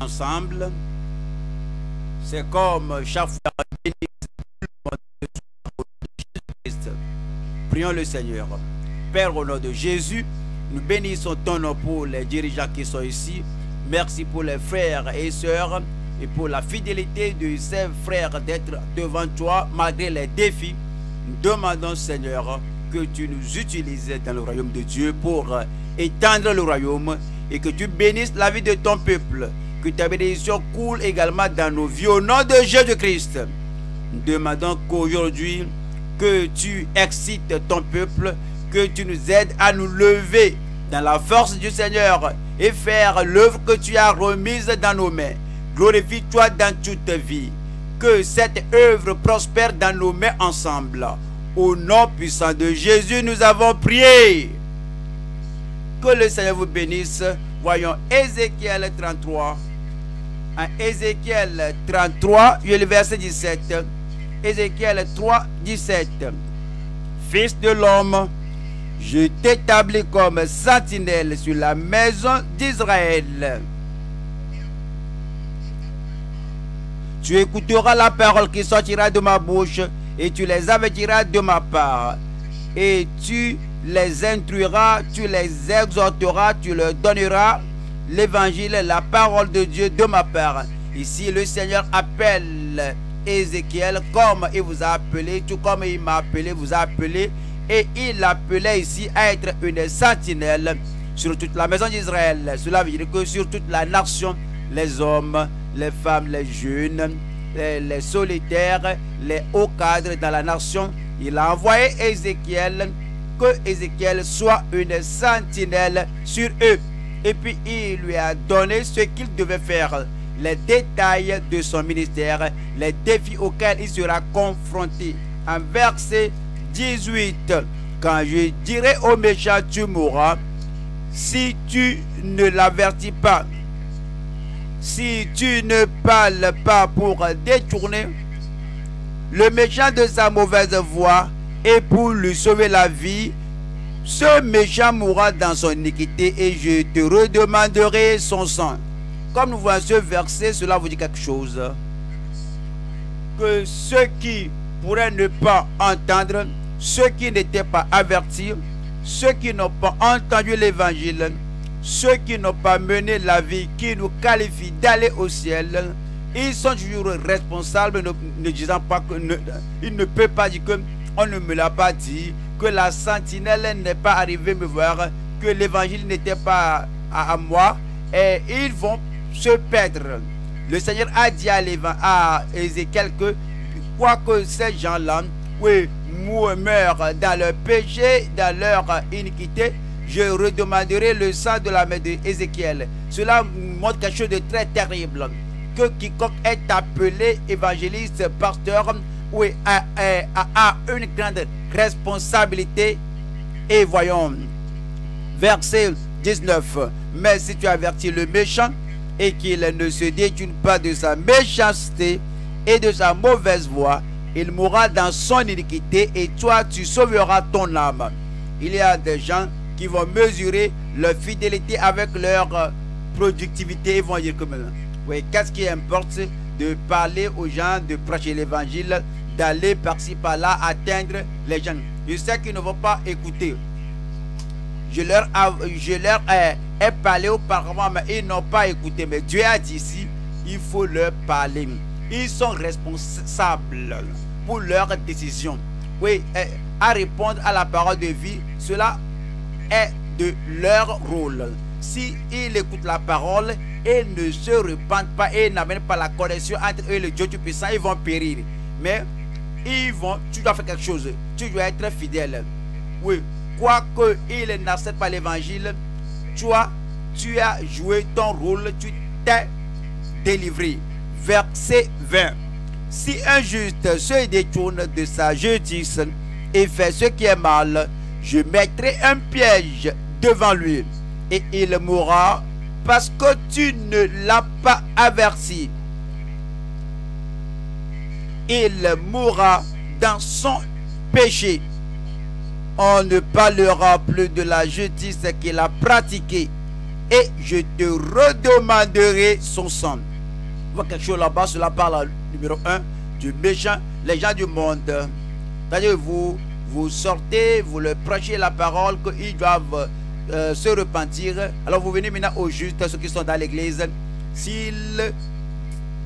ensemble. C'est comme chaque fois bénisse tout le monde de Jésus-Christ. Prions le Seigneur. Père, au nom de Jésus, nous bénissons ton nom pour les dirigeants qui sont ici. Merci pour les frères et sœurs et pour la fidélité de ces frères d'être devant toi malgré les défis. Nous demandons, Seigneur, que tu nous utilises dans le royaume de Dieu pour étendre le royaume et que tu bénisses la vie de ton peuple. Que ta bénédiction coule également dans nos vies au nom de Jésus-Christ. Nous demandons qu'aujourd'hui, que tu excites ton peuple, que tu nous aides à nous lever dans la force du Seigneur et faire l'œuvre que tu as remise dans nos mains. Glorifie-toi dans toute vie. Que cette œuvre prospère dans nos mains ensemble. Au nom puissant de Jésus, nous avons prié. Que le Seigneur vous bénisse. Voyons Ézéchiel 33. En Ézéchiel 33, il y a le verset 17. Ézéchiel 3, 17. Fils de l'homme, je t'établis comme sentinelle sur la maison d'Israël. Tu écouteras la parole qui sortira de ma bouche et tu les avertiras de ma part. Et tu les instruiras, tu les exhorteras, tu leur donneras l'évangile, la parole de Dieu de ma part. Ici, le Seigneur appelle Ézéchiel comme il vous a appelé, tout comme il m'a appelé, vous a appelé. Et il appelait ici à être une sentinelle sur toute la maison d'Israël. Cela veut dire que sur toute la nation, les hommes, les femmes, les jeunes, les solitaires, les hauts cadres dans la nation, il a envoyé Ézéchiel, que Ézéchiel soit une sentinelle sur eux. Et puis il lui a donné ce qu'il devait faire, les détails de son ministère, les défis auxquels il sera confronté. En verset 18, quand je dirai au méchant tu mourras, si tu ne l'avertis pas, si tu ne parles pas pour détourner le méchant de sa mauvaise voie et pour lui sauver la vie, ce méchant mourra dans son iniquité et je te redemanderai son sang. Comme nous voyons ce verset, cela vous dit quelque chose. Que ceux qui pourraient ne pas entendre, ceux qui n'étaient pas avertis, ceux qui n'ont pas entendu l'évangile, ceux qui n'ont pas mené la vie qui nous qualifie d'aller au ciel, ils sont toujours responsables, ne disant pas que ils ne peuvent pas dire que on ne me l'a pas dit, que la sentinelle n'est pas arrivée me voir, que l'évangile n'était pas à moi, et ils vont se perdre. Le Seigneur a dit à Ézéchiel que quoique ces gens-là, oui, meurent dans leur péché, dans leur iniquité, je redemanderai le sang de la main d'Ézéchiel. Cela montre quelque chose de très terrible. Que quiconque est appelé évangéliste, pasteur, oui, a une grande responsabilité. Et voyons, verset 19. Mais si tu avertis le méchant et qu'il ne se détourne pas de sa méchanceté et de sa mauvaise voie, il mourra dans son iniquité et toi, tu sauveras ton âme. Il y a des gens qui vont mesurer leur fidélité avec leur productivité. Ils vont dire que oui, qu'est-ce qui importe de parler aux gens, de prêcher l'évangile, d'aller par-ci, par-là, atteindre les gens. Je sais qu'ils ne vont pas écouter. Je leur ai parlé auparavant, mais ils n'ont pas écouté. Mais Dieu a dit ici, il faut leur parler. Ils sont responsables pour leurs décisions. Oui, à répondre à la parole de vie, cela est de leur rôle. S'ils écoutent la parole et ne se repentent pas et n'amènent pas la connexion entre eux et le Dieu Tout-Puissant, ils vont périr. Mais tu dois faire quelque chose. Tu dois être fidèle. Oui, quoique ils n'acceptent pas l'évangile, toi, tu as joué ton rôle, tu t'es délivré. Verset 20. Si un juste se détourne de sa justice et fait ce qui est mal, je mettrai un piège devant lui et il mourra parce que tu ne l'as pas averti. Il mourra dans son péché. On ne parlera plus de la justice qu'il a pratiquée et je te redemanderai son sang. On voit quelque chose là-bas, cela parle numéro 1 du méchant, les gens du monde. C'est-à-dire vous sortez, vous leur prêchez la parole qu'ils doivent se repentir. Alors vous venez maintenant aux justes, ceux qui sont dans l'église. S'ils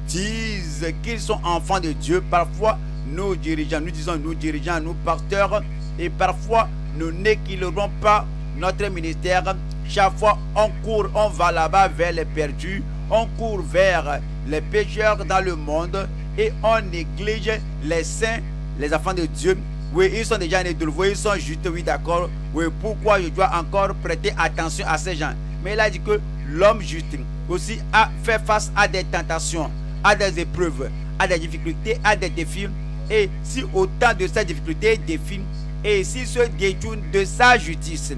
disent qu'ils sont enfants de Dieu, parfois nous dirigeants, nous disons nous dirigeants, nous pasteurs, et parfois nous n'équilibrons pas notre ministère. Chaque fois on court, on va là-bas vers les perdus, on court vers les pécheurs dans le monde et on néglige les saints, les enfants de Dieu. Oui, ils sont déjà nés de nouveau, ils sont justes, oui d'accord. Oui, pourquoi je dois encore prêter attention à ces gens? Mais il a dit que l'homme juste aussi a fait face à des tentations, à des épreuves, à des difficultés, à des défis. Et si autant de ces difficultés, défis, et s'il se détourne de sa justice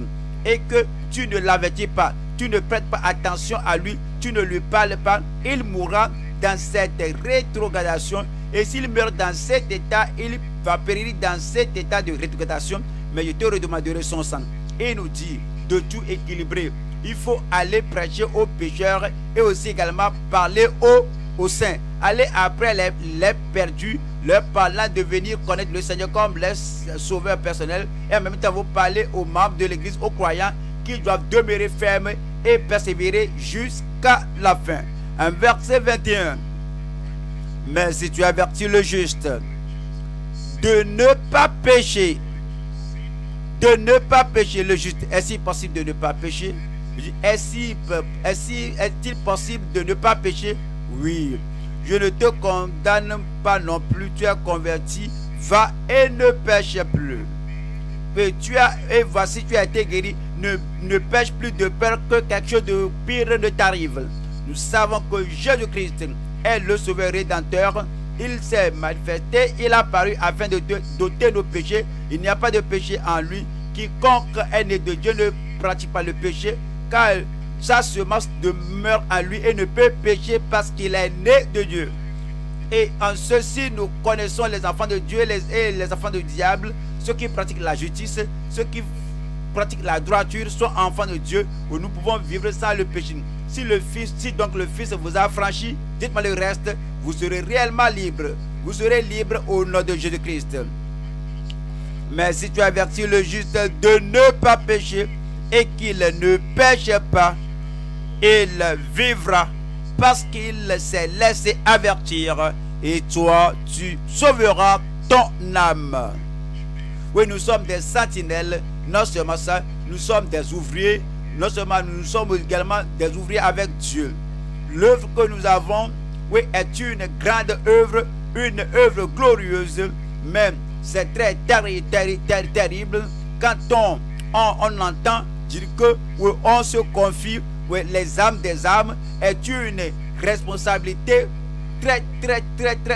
et que tu ne l'avertis pas, tu ne prêtes pas attention à lui, tu ne lui parles pas, il mourra dans cette rétrogradation. Et s'il meurt dans cet état, il va périr dans cet état de rétrogradation. Mais je te redemanderai son sang. Et il nous dit de tout équilibrer. Il faut aller prêcher aux pécheurs et aussi également parler aux saints. Aller après les perdus, leur parlant de venir connaître le Seigneur comme leur sauveur personnel. Et en même temps, vous parlez aux membres de l'église, aux croyants, qui doivent demeurer fermes et persévérer jusqu'à la fin. En verset 21. Mais si tu avertis le juste de ne pas pécher, le juste, est-il possible de ne pas pécher? Est-il possible de ne pas pécher? Oui. Je ne te condamne pas non plus, tu es converti, va et ne pêche plus. Et voici, tu as été guéri, ne pêche plus de peur que quelque chose de pire ne t'arrive. Nous savons que Jésus-Christ est le souverain rédempteur. Il s'est manifesté, il a paru afin de doter nos péchés. Il n'y a pas de péché en lui. Quiconque est né de Dieu ne pratique pas le péché, car sa semence demeure en lui et ne peut pécher parce qu'il est né de Dieu. Et en ceci, nous connaissons les enfants de Dieu et les enfants du diable. Ceux qui pratiquent la justice, ceux qui pratiquent la droiture sont enfants de Dieu, où nous pouvons vivre sans le péché. Si donc le Fils vous a franchi, dites-moi le reste, vous serez réellement libre. Vous serez libre au nom de Jésus-Christ. Mais si tu avertis le juste de ne pas pécher et qu'il ne pêche pas, il vivra parce qu'il s'est laissé avertir. Et toi, tu sauveras ton âme. Oui, nous sommes des sentinelles, non seulement ça, nous sommes des ouvriers. Non seulement nous sommes également des ouvriers avec Dieu. L'œuvre que nous avons, oui, est une grande œuvre, une œuvre glorieuse, mais c'est très terrible quand on entend dire que oui, on se confie, oui, les âmes des âmes est une responsabilité très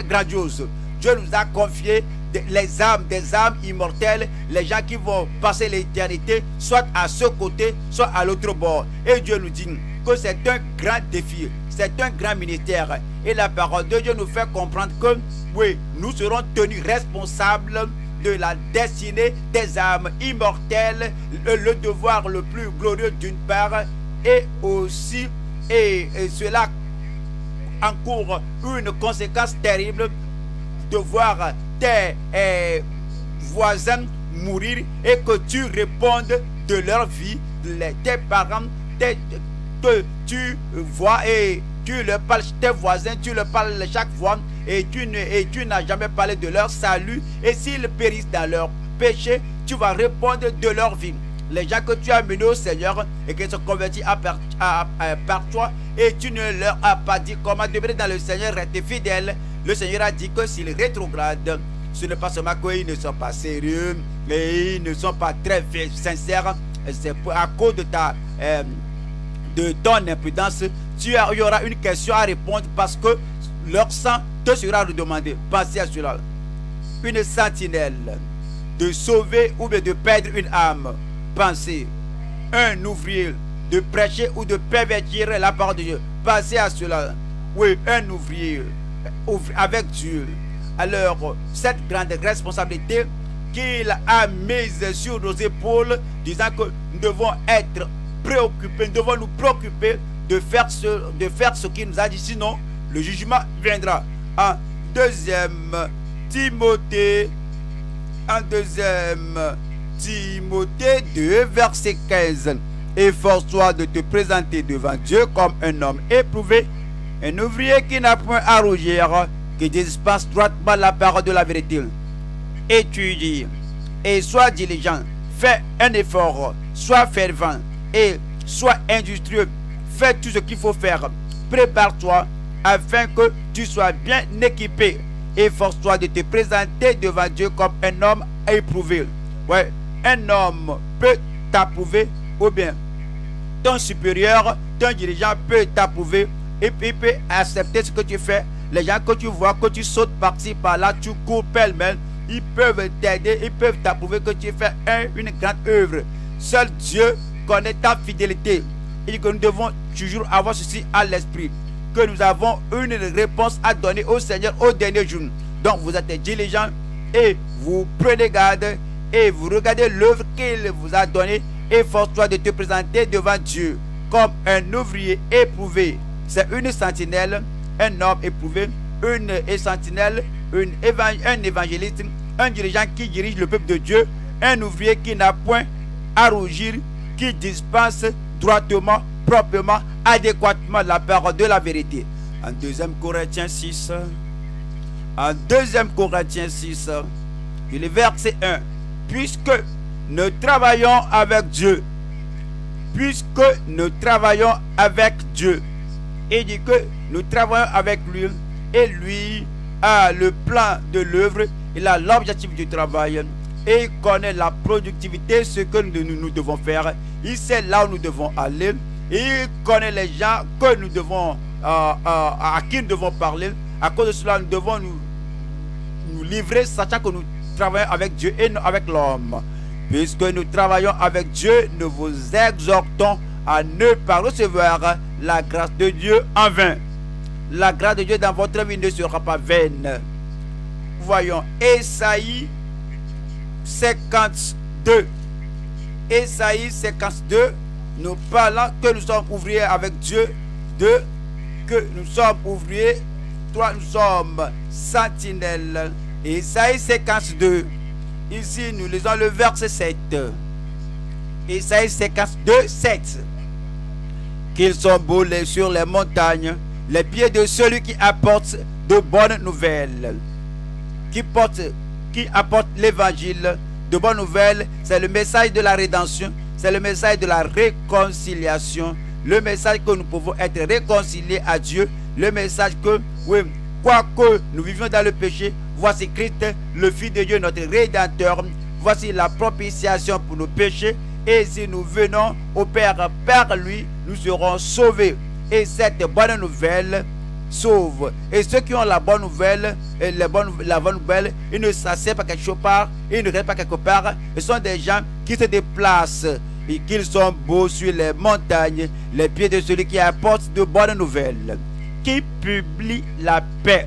grandiose. Dieu nous a confié les âmes des âmes immortelles, les gens qui vont passer l'éternité, soit à ce côté, soit à l'autre bord. Et Dieu nous dit que c'est un grand défi, c'est un grand ministère. Et la parole de Dieu nous fait comprendre que oui, nous serons tenus responsables de la destinée des âmes immortelles, le devoir le plus glorieux d'une part, et aussi, et cela encourt une conséquence terrible de voir tes voisins mourir et que tu répondes de leur vie. Tes parents, tu vois et tu leur parles, tes voisins, tu leur parles chaque fois et tu n'as jamais parlé de leur salut. Et s'ils périssent dans leur péché, tu vas répondre de leur vie. Les gens que tu as menés au Seigneur et qui sont convertis par toi, et tu ne leur as pas dit comment demeurer dans le Seigneur, rester fidèle. Le Seigneur a dit que s'ils rétrogradent, ce n'est pas seulement qu'ils ne sont pas sérieux, mais ils ne sont pas très sincères. C'est à cause de ton impudence, il y aura une question à répondre parce que leur sang te sera redemandé. Pensez à cela. Une sentinelle de sauver ou de perdre une âme. Pensez. Un ouvrier de prêcher ou de pervertir la parole de Dieu. Pensez à cela. Oui, un ouvrier avec Dieu. Alors, cette grande responsabilité qu'il a mise sur nos épaules, disant que nous devons être préoccuper, nous devons nous préoccuper de faire ce qu'il nous a dit, sinon le jugement viendra. En 2 Timothée 2, verset 15. Efforce-toi de te présenter devant Dieu comme un homme éprouvé, un ouvrier qui n'a point à rougir, qui dispense droitement la parole de la vérité. Étudie et sois diligent, fais un effort, sois fervent et sois industrieux, fais tout ce qu'il faut faire, prépare-toi afin que tu sois bien équipé. Efforce-toi de te présenter devant Dieu comme un homme éprouvé. Ouais, un homme peut t'approuver, ou bien ton supérieur, ton dirigeant peut t'approuver et il peut accepter ce que tu fais. Les gens que tu vois, que tu sautes par-ci, par-là, tu cours pêle-mêle, ils peuvent t'aider, ils peuvent t'approuver que tu fais une grande œuvre. Seul Dieu connaît ta fidélité. Et que nous devons toujours avoir ceci à l'esprit, que nous avons une réponse à donner au Seigneur au dernier jour. Donc vous êtes diligent et vous prenez garde et vous regardez l'œuvre qu'il vous a donnée. Efforce-toi de te présenter devant Dieu comme un ouvrier éprouvé. C'est une sentinelle, un homme éprouvé, une sentinelle, un évangéliste, un dirigeant qui dirige le peuple de Dieu, un ouvrier qui n'a point à rougir, qui dispense droitement, proprement, adéquatement la parole de la vérité. En 2 Corinthiens 6, il est verset 1. Puisque nous travaillons avec Dieu, il dit que nous travaillons avec lui, et lui a le plan de l'œuvre, il a l'objectif du travail, et il connaît la productivité, ce que nous devons faire. Il sait là où nous devons aller, et il connaît les gens que nous devons, à qui nous devons parler. À cause de cela, nous devons nous livrer, sachant que nous travaillons avec Dieu et non avec l'homme. Puisque nous travaillons avec Dieu, nous vous exhortons à ne pas recevoir la grâce de Dieu en vain. La grâce de Dieu dans votre vie ne sera pas vaine. Voyons Ésaïe 52, nous parlons que nous sommes ouvriers avec Dieu. 2, que nous sommes ouvriers. 3, nous sommes sentinelles. Ésaïe 52, ici nous lisons le verset 7. Ésaïe 52, 7. Qu'ils sont boulés sur les montagnes, les pieds de celui qui apporte de bonnes nouvelles, qui apporte l'évangile de bonnes nouvelles. C'est le message de la rédemption, c'est le message de la réconciliation, le message que nous pouvons être réconciliés à Dieu, le message que, oui, quoi que nous vivions dans le péché, voici Christ, le Fils de Dieu, notre Rédempteur, voici la propitiation pour nos péchés, et si nous venons au Père par lui, nous serons sauvés. Et cette bonne nouvelle sauve. Et ceux qui ont la bonne nouvelle, ils ne s'assiedent pas quelque part, ils ne restent pas quelque part. Ce sont des gens qui se déplacent et qu'ils sont beaux sur les montagnes, les pieds de celui qui apporte de bonnes nouvelles, qui publie la paix.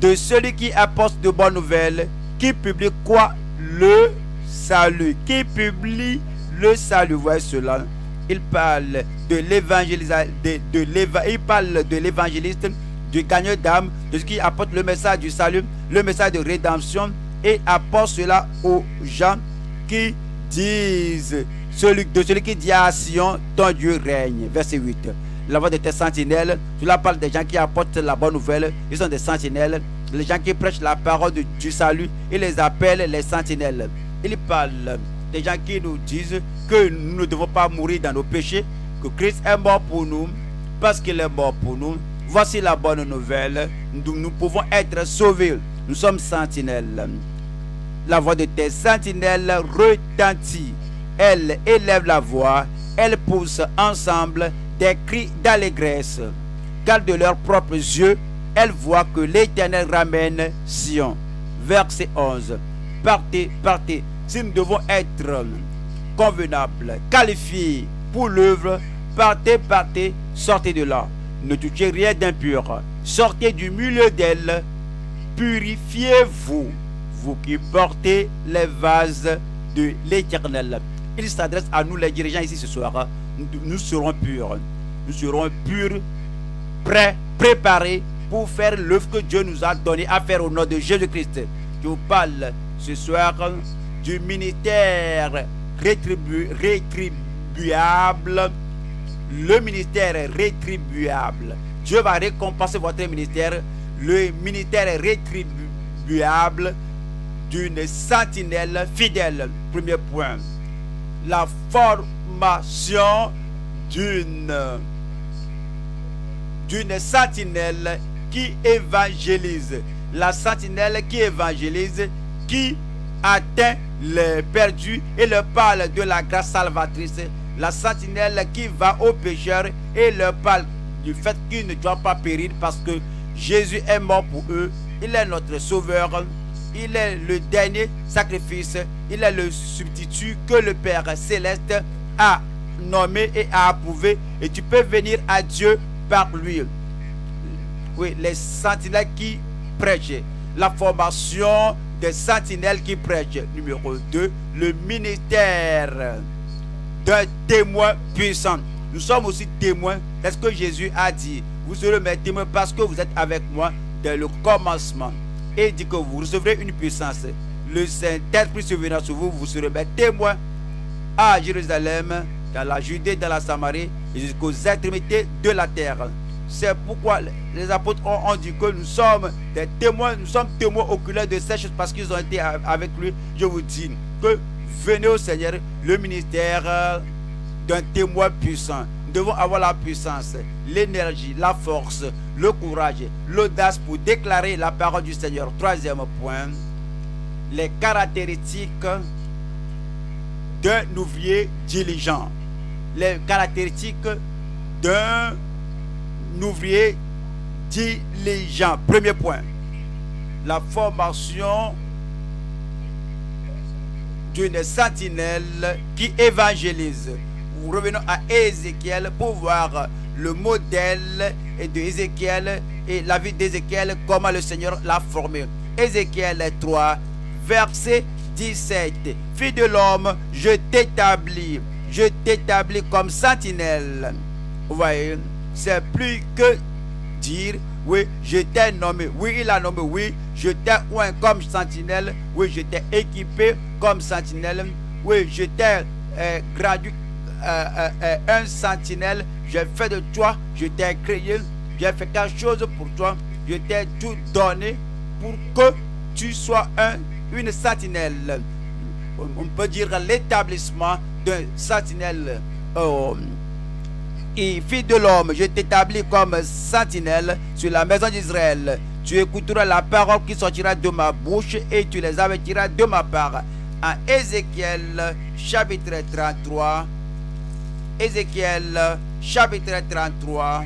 De celui qui apporte de bonnes nouvelles, qui publie quoi? Le salut. Qui publie le salut. Voyez cela. Il parle de l'évangéliste, du gagneur d'âme, de ce qui apporte le message du salut, le message de rédemption, et apporte cela aux gens qui disent, de celui qui dit à Sion, ton Dieu règne. Verset 8. La voix de tes sentinelles, cela parle des gens qui apportent la bonne nouvelle, ils sont des sentinelles, les gens qui prêchent la parole du salut, ils les appellent les sentinelles. Il parle des gens qui nous disent que nous ne devons pas mourir dans nos péchés, que Christ est mort pour nous, parce qu'il est mort pour nous. Voici la bonne nouvelle, nous pouvons être sauvés. Nous sommes sentinelles. La voix de tes sentinelles retentit. Elle élève la voix, elle pousse ensemble des cris d'allégresse, car de leurs propres yeux, elles voient que l'Éternel ramène Sion. Verset 11. Partez, partez. Si nous devons être convenables, qualifiés pour l'œuvre, partez, partez, sortez de là. Ne touchez rien d'impur. Sortez du milieu d'elle. Purifiez-vous, vous qui portez les vases de l'Éternel. il s'adresse à nous les dirigeants ici ce soir. Nous serons purs. Nous serons purs, prêts, préparés pour faire l'œuvre que Dieu nous a donnée à faire au nom de Jésus-Christ. Je vous parle ce soir du ministère rétribuable. Le ministère est rétribuable. Dieu va récompenser votre ministère. Le ministère est rétribuable d'une sentinelle fidèle. Premier point. La formation d'une sentinelle qui évangélise. La sentinelle qui évangélise, qui atteint les perdus et leur parle de la grâce salvatrice. La sentinelle qui va aux pécheurs et leur parle du fait qu'ils ne doivent pas périr parce que Jésus est mort pour eux. Il est notre sauveur. Il est le dernier sacrifice. Il est le substitut que le Père Céleste a nommé et a approuvé. Et tu peux venir à Dieu par lui. Oui, les sentinelles qui prêchent. La formation des sentinelles qui prêchent. Numéro 2, le ministère d'un témoin puissant. Nous sommes aussi témoins. C'est ce que Jésus a dit. Vous serez mes témoins parce que vous êtes avec moi dès le commencement. Et il dit que vous recevrez une puissance. Le Saint-Esprit se venant sur vous, vous serez mes témoins à Jérusalem, dans la Judée, dans la Samarie, et jusqu'aux extrémités de la terre. C'est pourquoi les apôtres ont dit que nous sommes des témoins, nous sommes témoins oculaires de ces choses parce qu'ils ont été avec lui. Je vous dis que venez au Seigneur, le ministère d'un témoin puissant. Nous devons avoir la puissance, l'énergie, la force, le courage, l'audace pour déclarer la parole du Seigneur. Troisième point, les caractéristiques d'un ouvrier diligent. Les caractéristiques d'un ouvrier diligent. Premier point, la formation d'une sentinelle qui évangélise. Revenons à Ézéchiel pour voir le modèle de Ézéchiel et la vie d'Ézéchiel, comment le Seigneur l'a formé. Ézéchiel 3, verset 17. Fils de l'homme, je t'établis comme sentinelle. Vous voyez, c'est plus que dire, oui, je t'ai nommé, oui, il a nommé, oui, je t'ai oint comme sentinelle, oui, je t'ai équipé comme sentinelle, oui, je t'ai gradué. Un sentinelle, j'ai fait de toi, je t'ai créé, j'ai fait quelque chose pour toi, je t'ai tout donné pour que tu sois une sentinelle. On peut dire l'établissement d'un sentinelle. Et fils de l'homme, je t'établis comme sentinelle sur la maison d'Israël. Tu écouteras la parole qui sortira de ma bouche et tu les avertiras de ma part. En Ézéchiel chapitre 33, Ézéchiel chapitre 33,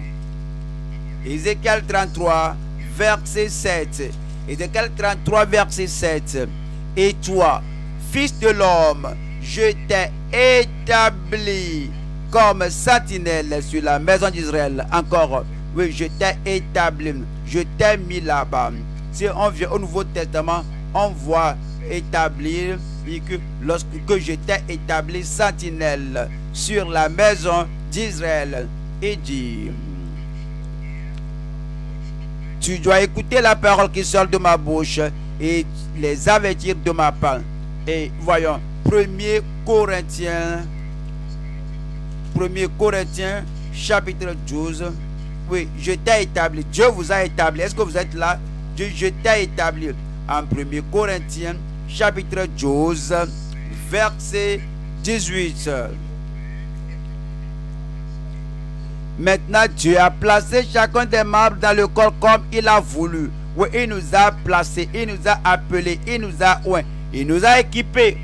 Ézéchiel 33 verset 7, Ézéchiel 33 verset 7. Et toi, fils de l'homme, je t'ai établi comme sentinelle sur la maison d'Israël. Encore, oui, je t'ai établi, je t'ai mis là-bas. Si on vient au Nouveau Testament, on voit établir et que lorsque je t'ai établi sentinelle sur la maison d'Israël, et dit, tu dois écouter la parole qui sort de ma bouche et les avertir de ma part. Et voyons, 1 Corinthiens chapitre 12. Oui, je t'ai établi. Dieu vous a établi. Est-ce que vous êtes là? Dieu, je t'ai établi. En 1 Corinthiens chapitre 12, verset 18. Maintenant, Dieu a placé chacun des membres dans le corps comme il a voulu. Oui, il nous a placés, il nous a appelés, il nous a oints, il nous a équipés.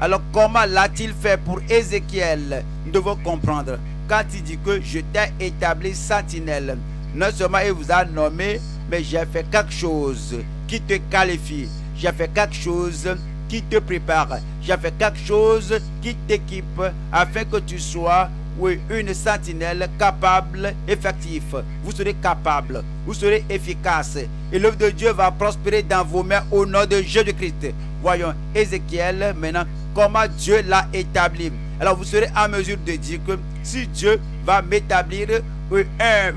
Alors, comment l'a-t-il fait pour Ézéchiel? Nous devons comprendre. Quand il dit que je t'ai établi sentinelle, non seulement il vous a nommé, mais j'ai fait quelque chose qui te qualifie. J'ai fait quelque chose qui te prépare. J'ai fait quelque chose qui t'équipe afin que tu sois, oui, une sentinelle capable, effective. Vous serez capable, vous serez efficace. Et l'œuvre de Dieu va prospérer dans vos mains au nom de Jésus-Christ. Voyons Ézéchiel maintenant, comment Dieu l'a établi. alors vous serez en mesure de dire que si Dieu va m'établir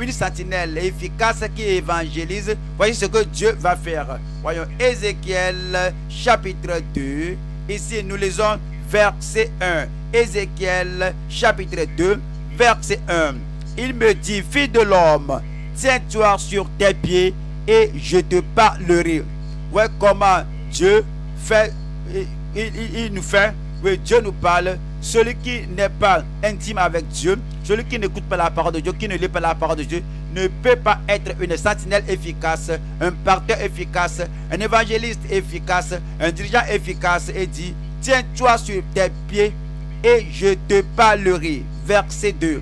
une sentinelle efficace qui évangélise, voyez ce que Dieu va faire. Voyons Ézéchiel chapitre 2, ici nous lisons verset 1. Ézéchiel chapitre 2, verset 1. Il me dit, fille de l'homme, tiens-toi sur tes pieds et je te parlerai. Ouais, comment Dieu fait, il nous fait, oui, Dieu nous parle. Celui qui n'est pas intime avec Dieu, celui qui n'écoute pas la parole de Dieu, qui ne lit pas la parole de Dieu, ne peut pas être une sentinelle efficace, un parteur efficace, un évangéliste efficace, un dirigeant efficace. Et dit, tiens-toi sur tes pieds et je te parlerai. Verset 2.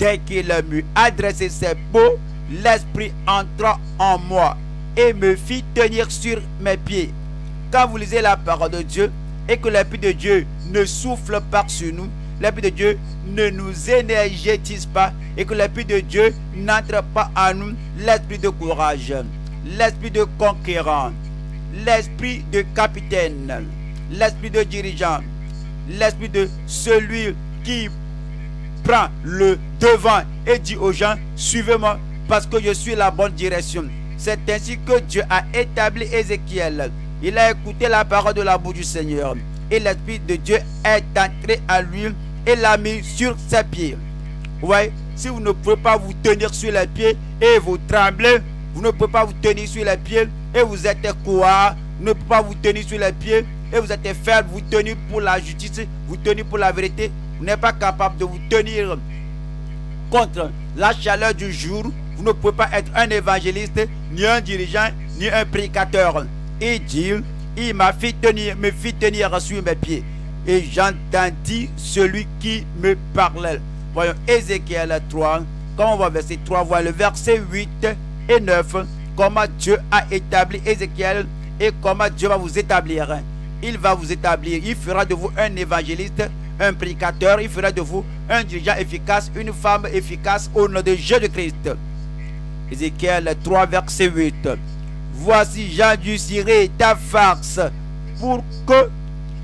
Dès qu'il m'eut adressé ses mots, l'Esprit entra en moi et me fit tenir sur mes pieds. Quand vous lisez la parole de Dieu et que l'Esprit de Dieu ne souffle pas sur nous, l'Esprit de Dieu ne nous énergétise pas et que l'Esprit de Dieu n'entre pas en nous, l'esprit de courage, l'esprit de conquérant, l'esprit de capitaine, l'esprit de dirigeant, l'esprit de celui qui prend le devant et dit aux gens, suivez-moi parce que je suis la bonne direction. C'est ainsi que Dieu a établi Ézéchiel. Il a écouté la parole de la bouche du Seigneur et l'Esprit de Dieu est entré à lui et l'a mis sur ses pieds. Ouais, si vous ne pouvez pas vous tenir sur les pieds et vous tremblez, vous ne pouvez pas vous tenir sur les pieds et vous êtes quoi? Vous ne pouvez pas vous tenir sur les pieds et vous êtes faible, vous tenez pour la justice, vous tenez pour la vérité. Vous n'êtes pas capable de vous tenir contre la chaleur du jour. Vous ne pouvez pas être un évangéliste, ni un dirigeant, ni un prédicateur. Et Dieu, il me fit tenir sur mes pieds. Et j'entendis celui qui me parlait. Voyons Ézéchiel 3. Quand on voit verset 3, voit le verset 8 et 9. Comment Dieu a établi Ézéchiel et comment Dieu va vous établir. Il va vous établir. Il fera de vous un évangéliste, un prédicateur, il fera de vous un dirigeant efficace, une femme efficace au nom de Jésus-Christ. Ézéchiel 3, verset 8. Voici, j'adoucirai ta farce pour que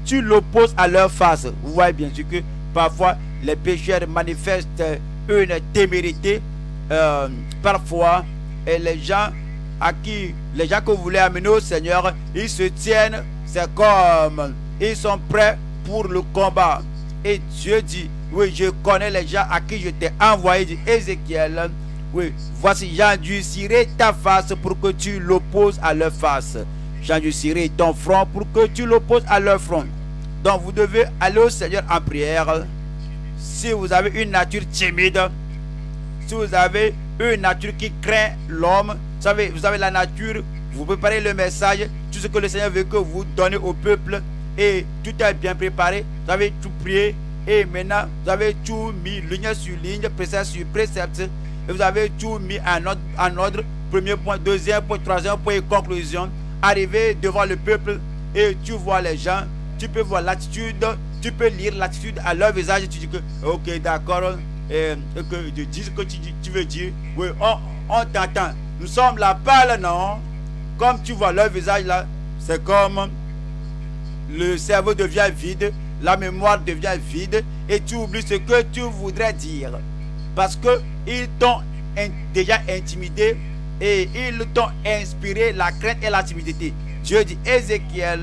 tu l'opposes à leur face. Vous voyez bien sûr que parfois les pécheurs manifestent une témérité. Parfois, et les gens à qui les gens que vous voulez amener au Seigneur, ils se tiennent, c'est comme ils sont prêts pour le combat. Et Dieu dit, oui, je connais les gens à qui je t'ai envoyé, dit Ézéchiel. Oui, voici, j'endurcirai ta face pour que tu l'opposes à leur face. J'endurcirai ton front pour que tu l'opposes à leur front. Donc vous devez aller au Seigneur en prière. Si vous avez une nature timide, si vous avez une nature qui craint l'homme, vous avez la nature, vous préparez le message, tout ce que le Seigneur veut que vous donnez au peuple, et tout est bien préparé, vous avez tout prié et maintenant vous avez tout mis ligne sur ligne, précepte sur précepte, et vous avez tout mis en ordre, premier point, deuxième point, troisième point et conclusion. Arrivé devant le peuple et tu vois les gens, tu peux voir l'attitude, tu peux lire l'attitude à leur visage et tu dis que ok, d'accord, que tu dis ce que tu veux dire, oui, on t'entend, nous sommes la parole, non? Comme tu vois leur visage là, c'est comme le cerveau devient vide, la mémoire devient vide et tu oublies ce que tu voudrais dire. Parce qu'ils t'ont déjà intimidé et ils t'ont inspiré la crainte et la timidité. Dieu dit, Ézéchiel,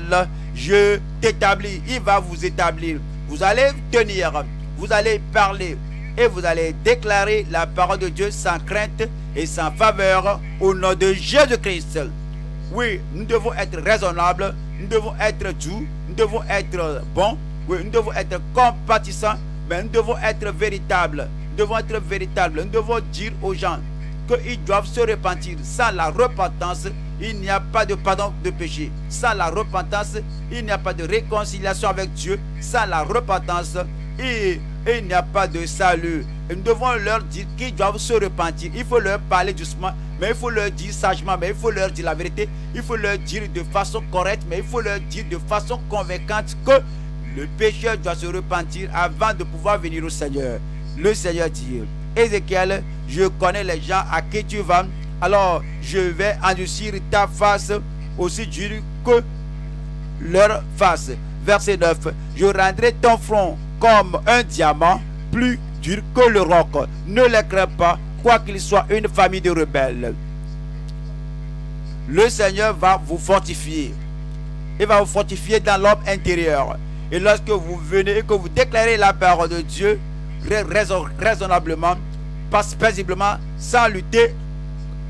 je t'établis, il va vous établir. Vous allez tenir, vous allez parler et vous allez déclarer la parole de Dieu sans crainte et sans faveur au nom de Jésus-Christ. Oui, nous devons être raisonnables. Nous devons être doux, nous devons être bons, oui, nous devons être compatissants, mais nous devons être véritables. Nous devons être véritables. Nous devons dire aux gens qu'ils doivent se repentir. Sans la repentance, il n'y a pas de pardon de péché. Sans la repentance, il n'y a pas de réconciliation avec Dieu. Sans la repentance, il n'y a pas de salut. Et nous devons leur dire qu'ils doivent se repentir. Il faut leur parler doucement, mais il faut leur dire sagement, mais il faut leur dire la vérité. Il faut leur dire de façon correcte, mais il faut leur dire de façon convaincante que le pécheur doit se repentir avant de pouvoir venir au Seigneur. Le Seigneur dit, Ézéchiel, je connais les gens à qui tu vas, alors je vais endurcir ta face aussi dure que leur face. Verset 9, je rendrai ton front comme un diamant plus dur que le roc. Ne les crains pas, quoi qu'il soit une famille de rebelles. Le Seigneur va vous fortifier. Il va vous fortifier dans l'homme intérieur. Et lorsque vous venez et que vous déclarez la parole de Dieu raisonnablement, paisiblement, sans lutter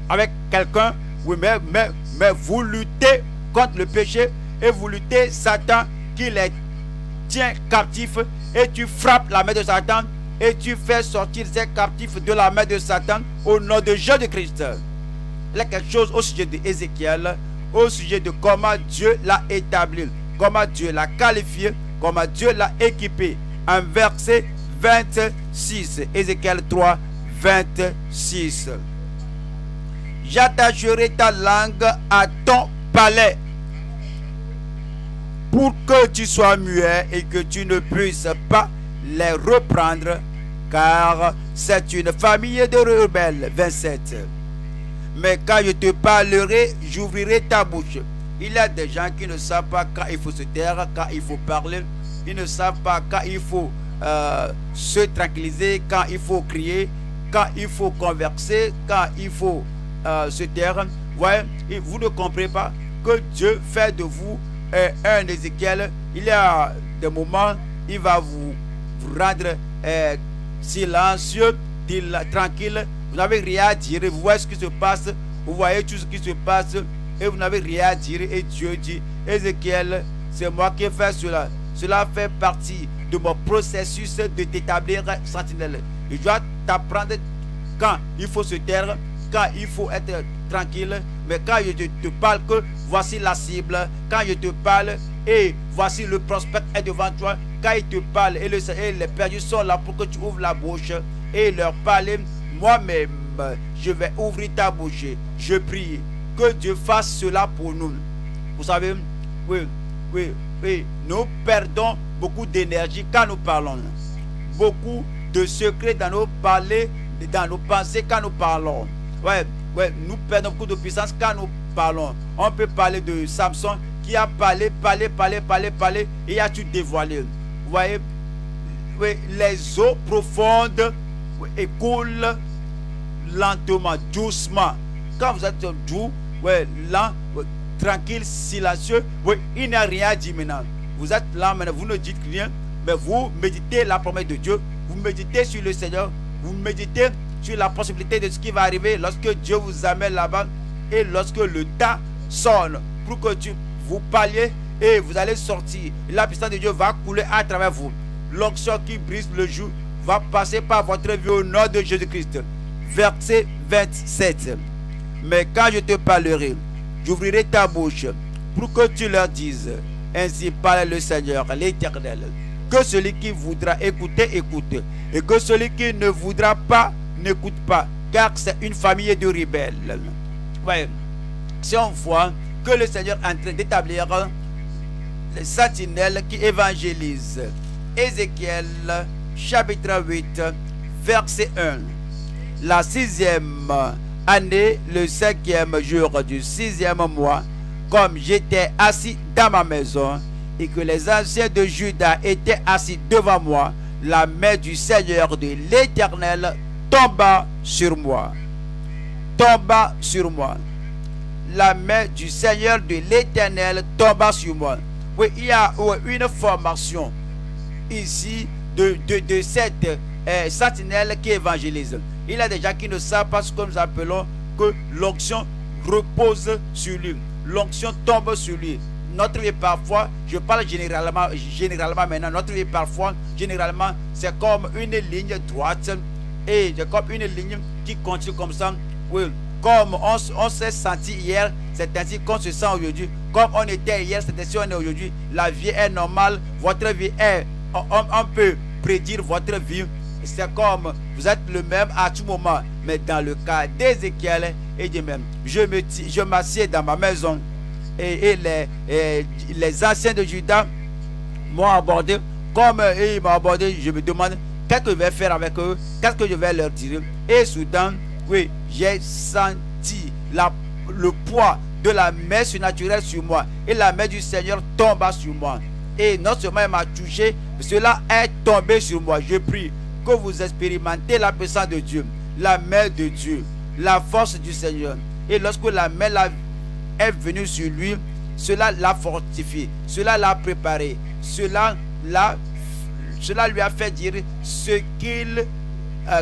avec quelqu'un, oui, mais vous luttez contre le péché et vous luttez Satan qui les tient captifs, et tu frappes la main de Satan et tu fais sortir ces captifs de la main de Satan au nom de Jésus-Christ. Il y a quelque chose au sujet d'Ézéchiel, au sujet de comment Dieu l'a établi, comment Dieu l'a qualifié, comment Dieu l'a équipé. En verset 26, Ézéchiel 3, 26. J'attacherai ta langue à ton palais pour que tu sois muet et que tu ne puisses pas les reprendre, car c'est une famille de rebelles. 27. Mais quand je te parlerai, j'ouvrirai ta bouche. Il y a des gens qui ne savent pas quand il faut se taire, quand il faut parler. Ils ne savent pas quand il faut se tranquilliser, quand il faut crier, quand il faut converser, quand il faut se taire. Ouais, et vous ne comprenez pas que Dieu fait de vous un Ézéchiel. Il y a des moments, il va vous rendre silencieux, tranquille. Vous n'avez rien à dire, vous voyez ce qui se passe, vous voyez tout ce qui se passe et vous n'avez rien à dire. Et Dieu dit, Ézéchiel, c'est moi qui ai fait cela. Cela fait partie de mon processus de t'établir sentinelle. Je dois t'apprendre quand il faut se taire, quand il faut être tranquille. Mais quand je te parle que voici la cible, quand je te parle et voici le prospect est devant toi, quand il te parle et les perdus sont là pour que tu ouvres la bouche et leur parler. Moi-même, je vais ouvrir ta bouche. Je prie que Dieu fasse cela pour nous. Vous savez, oui, nous perdons beaucoup d'énergie quand nous parlons. Beaucoup de secrets dans nos parler, dans nos pensées quand nous parlons. Ouais, nous perdons beaucoup de puissance quand nous parlons. On peut parler de Samson qui a parlé et a tout dévoilé. Vous voyez, oui, les eaux profondes écoule lentement, doucement. Quand vous êtes doux, ouais, lent, ouais, tranquille, silencieux, ouais, il n'y a rien à dire maintenant. Vous êtes là maintenant, vous ne dites rien, mais vous méditez la promesse de Dieu, vous méditez sur le Seigneur, vous méditez sur la possibilité de ce qui va arriver lorsque Dieu vous amène là-bas et lorsque le temps sonne pour que vous parliez et vous allez sortir. La puissance de Dieu va couler à travers vous. L'onction qui brise le joug va passer par votre vie au nom de Jésus-Christ. Verset 27. Mais quand je te parlerai, j'ouvrirai ta bouche pour que tu leur dises, ainsi parle le Seigneur, l'Éternel. Que celui qui voudra écouter, écoute. Et que celui qui ne voudra pas, n'écoute pas. Car c'est une famille de rebelles. Ouais. Si on voit que le Seigneur est en train d'établir les sentinelles qui évangélisent. Ézéchiel chapitre 8, verset 1. La 6e année, le 5e jour du 6e mois, comme j'étais assis dans ma maison et que les anciens de Juda étaient assis devant moi, la main du Seigneur de l'Éternel tomba sur moi. Tomba sur moi. La main du Seigneur de l'Éternel tomba sur moi. Oui, il y a une formation ici de cette sentinelle qui évangélise. Il y a des gens qui ne savent pas ce que nous appelons que l'onction repose sur lui. L'onction tombe sur lui. Notre vie parfois, je parle généralement maintenant, notre vie parfois, généralement, c'est comme une ligne droite et c'est comme une ligne qui continue comme ça. Oui, comme on s'est senti hier, c'est ainsi qu'on se sent aujourd'hui. Comme on était hier, c'est ainsi qu'on est aujourd'hui. La vie est normale, votre vie est. On peut prédire votre vie. C'est comme vous êtes le même à tout moment. Mais dans le cas d'Ézéchiel, il dit même, je m'assieds dans ma maison. Et les anciens de Juda m'ont abordé. Comme ils m'ont abordé, je me demande qu'est-ce que je vais faire avec eux, qu'est-ce que je vais leur dire. Et soudain, oui, j'ai senti le poids de la main surnaturelle sur moi. Et la main du Seigneur tomba sur moi. Et non seulement il m'a touché, Cela est tombé sur moi. Je prie que vous expérimentez la puissance de Dieu, la main de Dieu, la force du Seigneur. Et lorsque la main est venue sur lui, cela l'a fortifié, cela l'a préparé, cela lui a fait dire ce qu'il,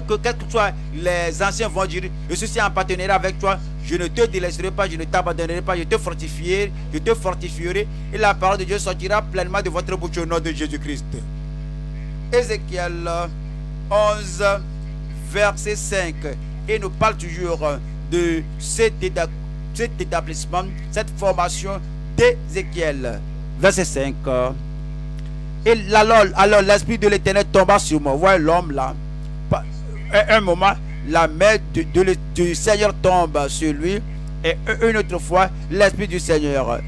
que quel que soit les anciens vont dire, je suis en partenariat avec toi, je ne te délaisserai pas, je ne t'abandonnerai pas, je te fortifierai, et la parole de Dieu sortira pleinement de votre bouche au nom de Jésus-Christ. Ézéchiel 11, verset 5, et nous parle toujours de cet établissement, cette formation d'Ézéchiel. Verset 5. Et alors l'esprit de l'Éternel tomba sur moi. Voyez l'homme là. Un moment, la main du Seigneur tombe sur lui. Et une autre fois, l'esprit du Seigneur.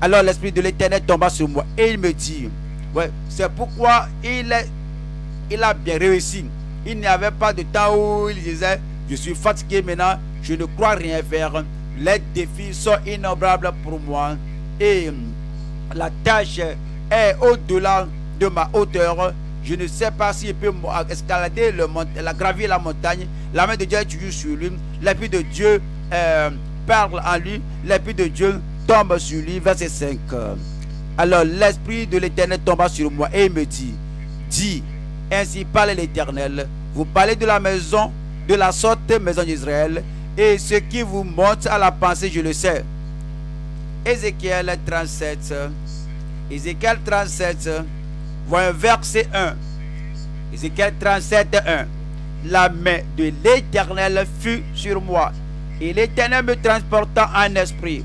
Alors l'esprit de l'Éternel tomba sur moi. Et il me dit, ouais, c'est pourquoi il a bien réussi. Il n'y avait pas de temps où il disait, je suis fatigué maintenant, je ne crois rien faire. Les défis sont innombrables pour moi et la tâche est au-delà de ma hauteur. Je ne sais pas s'il peut escalader, gravir la montagne. La main de Dieu est toujours sur lui. L'épée de Dieu parle en lui. L'épée de Dieu tombe sur lui. Verset 5. Alors l'esprit de l'Éternel tomba sur moi et il me dit, dis, ainsi parle l'Éternel. Vous parlez de la maison, de la sorte maison d'Israël. Et ce qui vous monte à la pensée, je le sais. Ézéchiel 37. Ézéchiel 37. Voyons verset 1. Ézéchiel 37, 1. La main de l'Éternel fut sur moi. Et l'Éternel me transporta en esprit.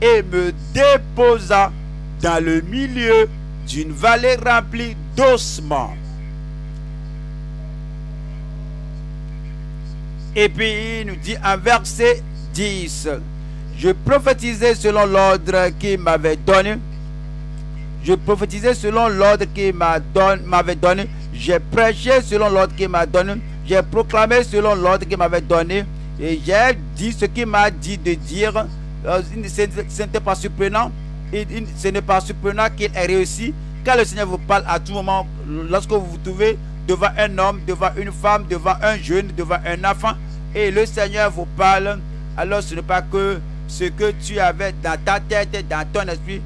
Et me déposa dans le milieu d'une vallée remplie d'ossements. Et puis il nous dit en verset 10, je prophétisais selon l'ordre qu'il m'avait donné. Je prophétisais selon l'ordre qu'il m'avait donné. J'ai prêché selon l'ordre qu'il m'a donné. J'ai proclamé selon l'ordre qu'il m'avait donné. Et j'ai dit ce qu'il m'a dit de dire. Ce n'était pas surprenant. Ce n'est pas surprenant qu'il ait réussi. Car le Seigneur vous parle à tout moment. Lorsque vous vous trouvez devant un homme, devant une femme, devant un jeune, devant un enfant, et le Seigneur vous parle, alors ce n'est pas que ce que tu avais dans ta tête et dans ton esprit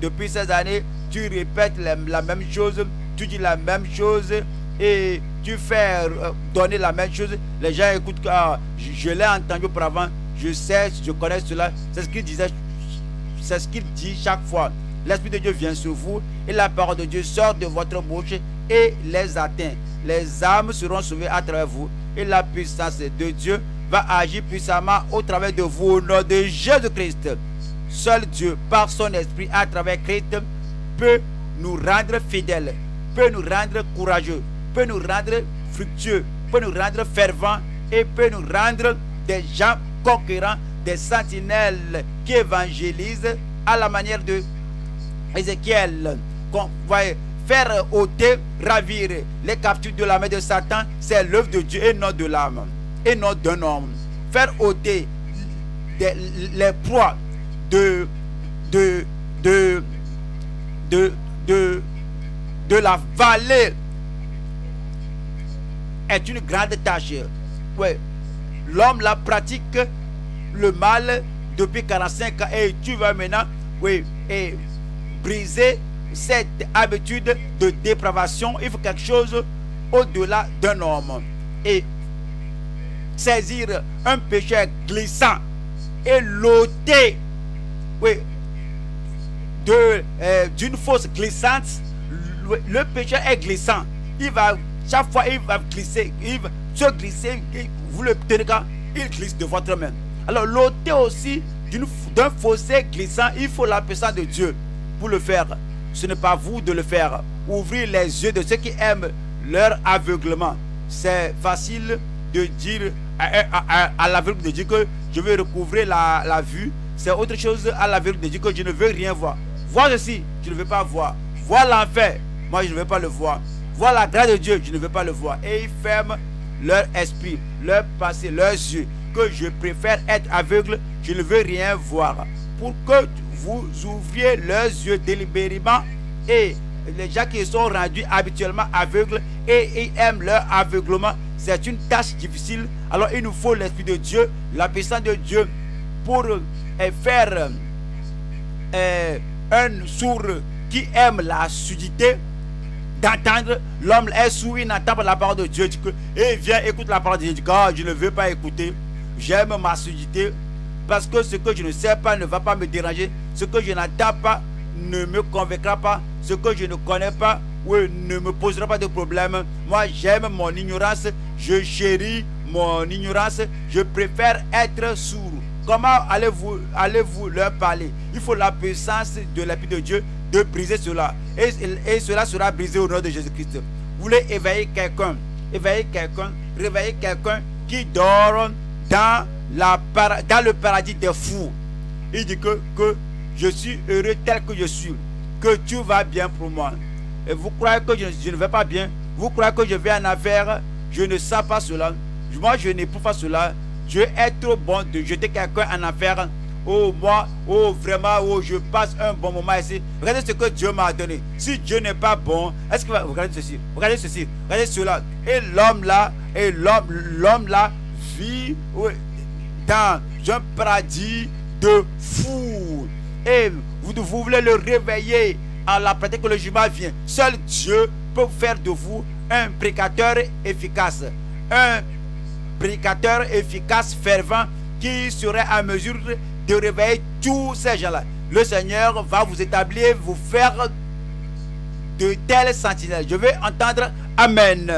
depuis ces années, tu répètes la même chose, tu dis la même chose et tu fais donner la même chose. Les gens écoutent, ah, je l'ai entendu auparavant, je sais, je connais cela, c'est ce qu'il disait, c'est ce qu'il dit chaque fois. L'Esprit de Dieu vient sur vous et la parole de Dieu sort de votre bouche et les atteint. Les âmes seront sauvées à travers vous et la puissance de Dieu va agir puissamment au travers de vous au nom de Jésus-Christ. Seul Dieu, par son esprit, à travers Christ, peut nous rendre fidèles, peut nous rendre courageux, peut nous rendre fructueux, peut nous rendre fervents et peut nous rendre des gens conquérants, des sentinelles qui évangélisent à la manière de Ézéchiel. Qu'on voyait faire ôter, ravir les captifs de la main de Satan, c'est l'œuvre de Dieu et non de l'âme, et non d'un homme. Faire ôter les proies de la vallée est une grande tâche. Ouais. L'homme la pratique le mal depuis 45 ans et tu vas maintenant, oui, et briser cette habitude de dépravation. Il faut quelque chose au-delà d'un homme et saisir un péché glissant et l'ôter, oui, d'une fosse glissante. Le péché est glissant, il va chaque fois, il va glisser, il va se glisser, vous le tenez quand il glisse de votre main. Alors l'ôter aussi d'un fossé glissant, il faut la puissance de Dieu pour le faire. Ce n'est pas vous de le faire. Ouvrir les yeux de ceux qui aiment leur aveuglement. C'est facile de dire à l'aveugle de dire que je veux recouvrer la vue. C'est autre chose à l'aveugle de dire que je ne veux rien voir. Vois ceci, je ne veux pas voir. Vois l'enfer, moi je ne veux pas le voir. Vois la grâce de Dieu, je ne veux pas le voir. Et ils ferment leur esprit, leur passé, leurs yeux. Que je préfère être aveugle, je ne veux rien voir. Pour que vous ouvriez leurs yeux délibérément et les gens qui sont rendus habituellement aveugles et ils aiment leur aveuglement. C'est une tâche difficile. Alors il nous faut l'Esprit de Dieu, la puissance de Dieu pour faire un sourd qui aime la surdité d'entendre. L'homme est sourd, il n'entend pas la parole de Dieu. Et viens, écoute la parole de Dieu. Oh, je ne veux pas écouter. J'aime ma surdité parce que ce que je ne sais pas ne va pas me déranger. Ce que je n'entends pas ne me convaincra pas. Ce que je ne connais pas, oui, ne me posera pas de problème. Moi, j'aime mon ignorance. Je chéris mon ignorance. Je préfère être sourd. Comment allez-vous leur parler? Il faut la puissance de l'Esprit de Dieu de briser cela. Et cela sera brisé au nom de Jésus-Christ. Vous voulez éveiller quelqu'un, réveiller quelqu'un qui dort dans le paradis des fous. Il dit que je suis heureux tel que je suis, que tu vas bien pour moi. Et vous croyez que je ne vais pas bien? Vous croyez que je vais en affaire? Je ne sens pas cela. Moi, je n'éprouve pas cela. Dieu est trop bon de jeter quelqu'un en affaire. Oh, moi, oh, vraiment, oh, je passe un bon moment ici. Regardez ce que Dieu m'a donné. Si Dieu n'est pas bon, est-ce que... regardez ceci, cela. Et l'homme là vit dans un paradis de fous. Et vous voulez le réveiller à la pratique que le jugement vient. Seul Dieu peut faire de vous un prédicateur efficace. Un prédicateur efficace, fervent, qui serait à mesure de réveiller tous ces gens-là. Le Seigneur va vous établir, vous faire de telles sentinelles. Je vais entendre Amen.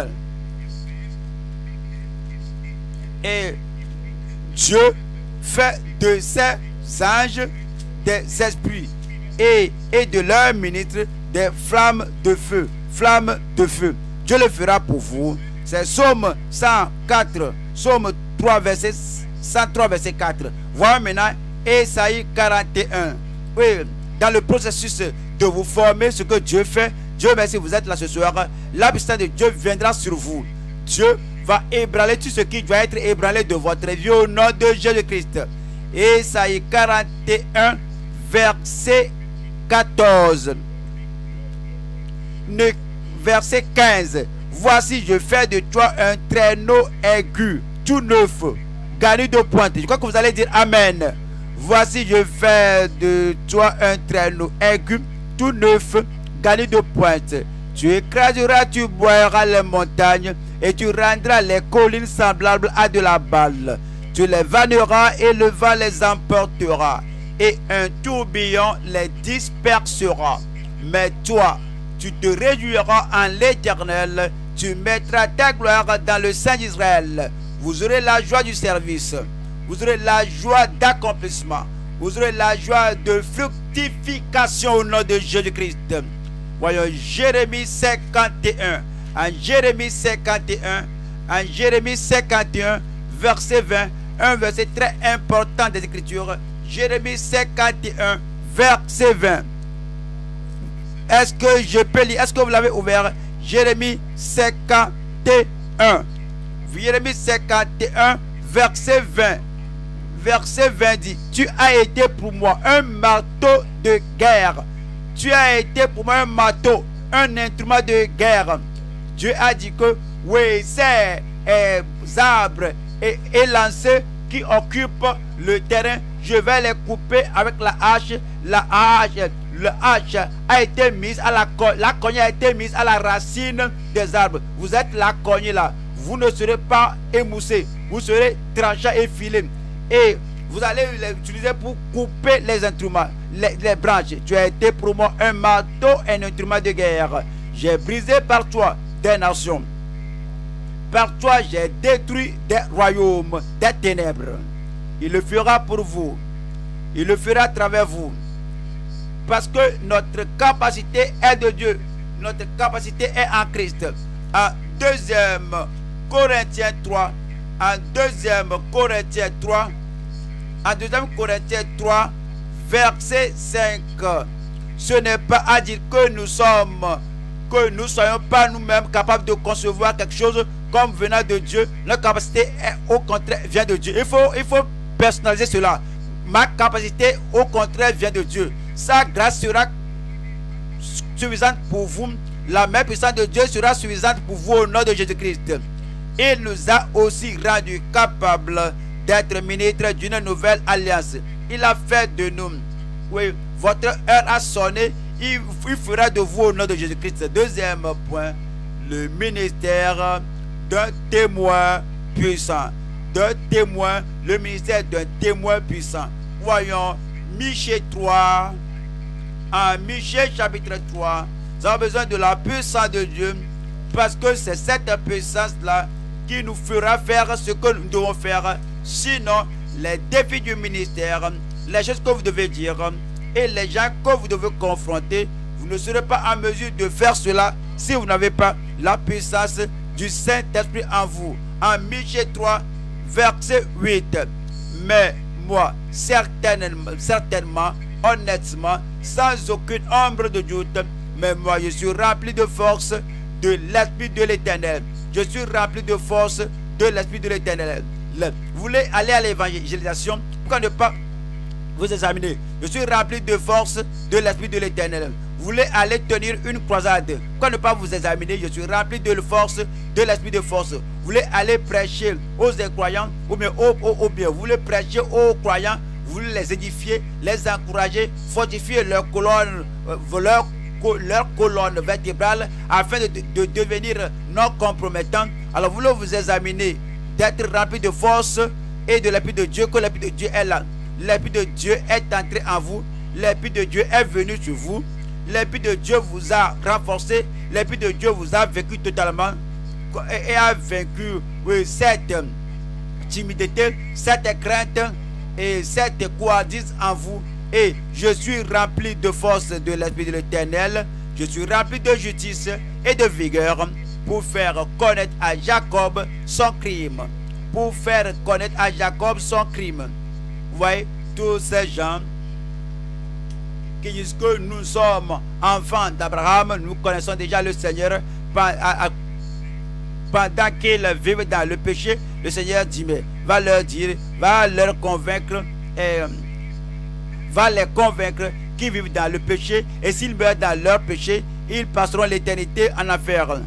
Et Dieu fait de ses anges des esprits et de leurs ministres des flammes de feu. Flammes de feu. Dieu le fera pour vous. C'est Psaume 104, Psaume 3, verset 103, verset 4. Voyons maintenant Ésaïe 41. Oui, dans le processus de vous former, ce que Dieu fait, Dieu merci, vous êtes là ce soir. La puissance de Dieu viendra sur vous. Dieu va ébranler tout ce qui doit être ébranlé de votre vie au nom de Jésus-Christ. Ésaïe 41, verset 14. Verset 15. Voici, je fais de toi un traîneau aigu, tout neuf, garni de pointe. Je crois que vous allez dire Amen. Voici, je fais de toi un traîneau aigu, tout neuf, garni de pointe. Tu écraseras, tu boiras les montagnes et tu rendras les collines semblables à de la balle. Tu les vanneras et le vent les emportera et un tourbillon les dispersera. Mais toi, tu te réjouiras en l'Éternel. Tu mettras ta gloire dans le sein d'Israël. Vous aurez la joie du service. Vous aurez la joie d'accomplissement. Vous aurez la joie de fructification au nom de Jésus-Christ. Voyons Jérémie 51. En Jérémie 51, verset 20, un verset très important des Écritures. Jérémie 51, verset 20. Est-ce que je peux lire? Est-ce que vous l'avez ouvert? Jérémie 51. Jérémie 51, verset 20. Verset 20 dit, tu as été pour moi un marteau de guerre. Tu as été pour moi un marteau, un instrument de guerre. Dieu a dit que, oui, ces arbres élancés qui occupent le terrain, je vais les couper avec la hache. La hache a été mise à la cogne. La cogne a été mise à la racine des arbres. Vous êtes la cogne là. Vous ne serez pas émoussé. Vous serez tranché et filé. Et vous allez l'utiliser pour couper les instruments, les branches. Tu as été pour moi un marteau, un instrument de guerre. J'ai brisé par toi des nations. Par toi, j'ai détruit des royaumes, des ténèbres. Il le fera pour vous. Il le fera à travers vous. Parce que notre capacité est de Dieu. Notre capacité est en Christ. En 2 Corinthiens 3, verset 5. Ce n'est pas à dire que nous ne soyons pas nous-mêmes capables de concevoir quelque chose comme venant de Dieu. Notre capacité est au contraire vient de Dieu. Il faut personnaliser cela. Ma capacité au contraire vient de Dieu. Sa grâce sera suffisante pour vous. La main puissante de Dieu sera suffisante pour vous au nom de Jésus-Christ. Il nous a aussi rendus capables d'être ministres d'une nouvelle alliance. Il a fait de nous. Oui, votre heure a sonné. Il fera de vous au nom de Jésus-Christ. Deuxième point, le ministère d'un témoin puissant. D'un témoin, le ministère d'un témoin puissant. Voyons, Michée 3, en Michée chapitre 3, nous avons besoin de la puissance de Dieu parce que c'est cette puissance-là qui nous fera faire ce que nous devons faire. Sinon, les défis du ministère, les choses que vous devez dire et les gens que vous devez confronter, vous ne serez pas en mesure de faire cela si vous n'avez pas la puissance du Saint-Esprit en vous. En Michée 3, verset 8. Mais moi, certainement, honnêtement, sans aucune ombre de doute, mais moi, je suis rempli de force de l'Esprit de l'Éternel. Je suis rempli de force de l'Esprit de l'Éternel. Vous voulez aller à l'évangélisation, pourquoi ne pas vous examiner? Je suis rempli de force de l'Esprit de l'Éternel. Vous voulez aller tenir une croisade, pourquoi ne pas vous examiner? Je suis rempli de force de l'Esprit de force. Vous voulez aller prêcher aux incroyants ou bien aux vous voulez prêcher aux croyants, vous voulez les édifier, les encourager, fortifier leur colonne vertébrale afin de devenir non compromettant. Alors vous voulez vous examiner d'être rempli de force et de l'Esprit de Dieu, que l'Esprit de Dieu est là. L'Esprit de Dieu est entré en vous, l'Esprit de Dieu est venu sur vous, l'Esprit de Dieu vous a renforcé, l'Esprit de Dieu vous a vaincu totalement et a vaincu cette timidité, cette crainte et cette cowardice en vous. Et je suis rempli de force de l'Esprit de l'Éternel, je suis rempli de justice et de vigueur pour faire connaître à Jacob son crime. Pour faire connaître à Jacob son crime. Vous voyez, tous ces gens qui disent que nous sommes enfants d'Abraham, nous connaissons déjà le Seigneur. Pendant qu'ils vivent dans le péché, le Seigneur dit, mais va leur dire, va leur convaincre, va les convaincre qu'ils vivent dans le péché. Et s'ils meurent dans leur péché, ils passeront l'éternité en enfer.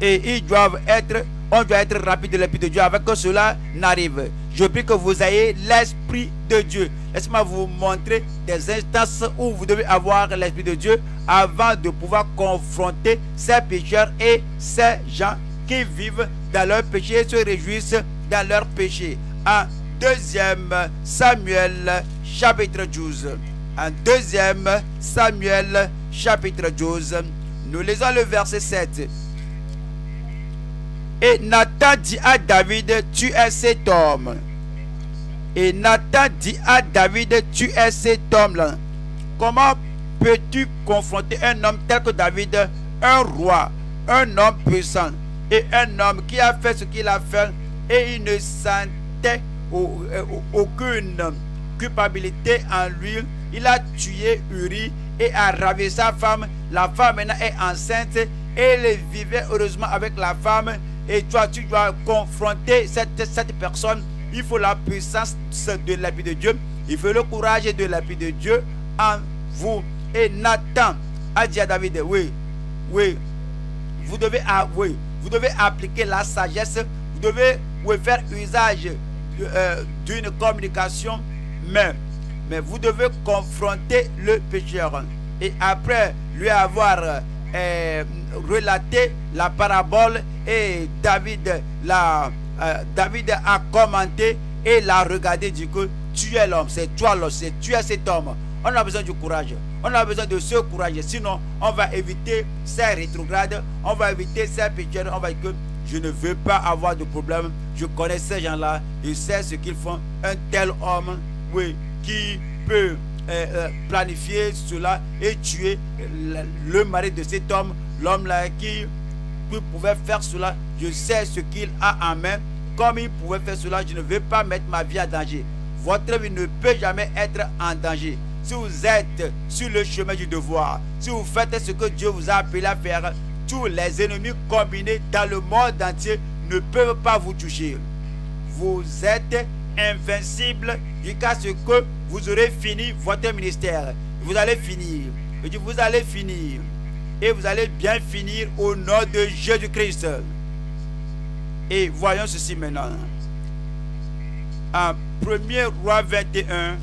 Et ils doivent être, on doit être rapide de l'Esprit de Dieu avant que cela n'arrive. Je prie que vous ayez l'Esprit de Dieu. Laissez-moi vous montrer des instances où vous devez avoir l'Esprit de Dieu avant de pouvoir confronter ces pécheurs et ces gens qui vivent dans leur péché et se réjouissent dans leur péché. En 2e Samuel chapitre 12. En 2e Samuel chapitre 12. Nous lisons le verset 7. Et Nathan dit à David, tu es cet homme. Et Nathan dit à David, tu es cet homme-là. Comment peux-tu confronter un homme tel que David, un roi, un homme puissant et un homme qui a fait ce qu'il a fait et il ne sentait aucune culpabilité en lui. Il a tué Uri et a ravi sa femme. La femme maintenant est enceinte et elle vivait heureusement avec la femme. Et toi, tu dois confronter cette personne. Il faut la puissance de l'Esprit de Dieu. Il faut le courage de l'Esprit de Dieu en vous. Et Nathan a dit à David, vous devez appliquer la sagesse. Vous devez faire usage d'une communication. Mais vous devez confronter le pécheur. Et après lui avoir relaté la parabole, et David a commenté et l'a regardé, dit que tu es l'homme, c'est toi l'homme, c'est tu es cet homme. On a besoin du courage, on a besoin de ce courage, sinon on va éviter ces rétrogrades, on va éviter ces pécheurs, on va dire que je ne veux pas avoir de problème, je connais ces gens-là, je sais ce qu'ils font. Un tel homme, oui, qui peut planifier cela et tuer le mari de cet homme, l'homme-là qui pouvait faire cela, je sais ce qu'il a en main. Comme il pouvait faire cela, je ne veux pas mettre ma vie en danger. Votre vie ne peut jamais être en danger. Si vous êtes sur le chemin du devoir, si vous faites ce que Dieu vous a appelé à faire, tous les ennemis combinés dans le monde entier ne peuvent pas vous toucher. Vous êtes invincible jusqu'à ce que vous aurez fini votre ministère. Vous allez finir. Je dis, vous allez finir. et vous allez bien finir au nom de Jésus-Christ. Et voyons ceci maintenant. En 1er roi 21,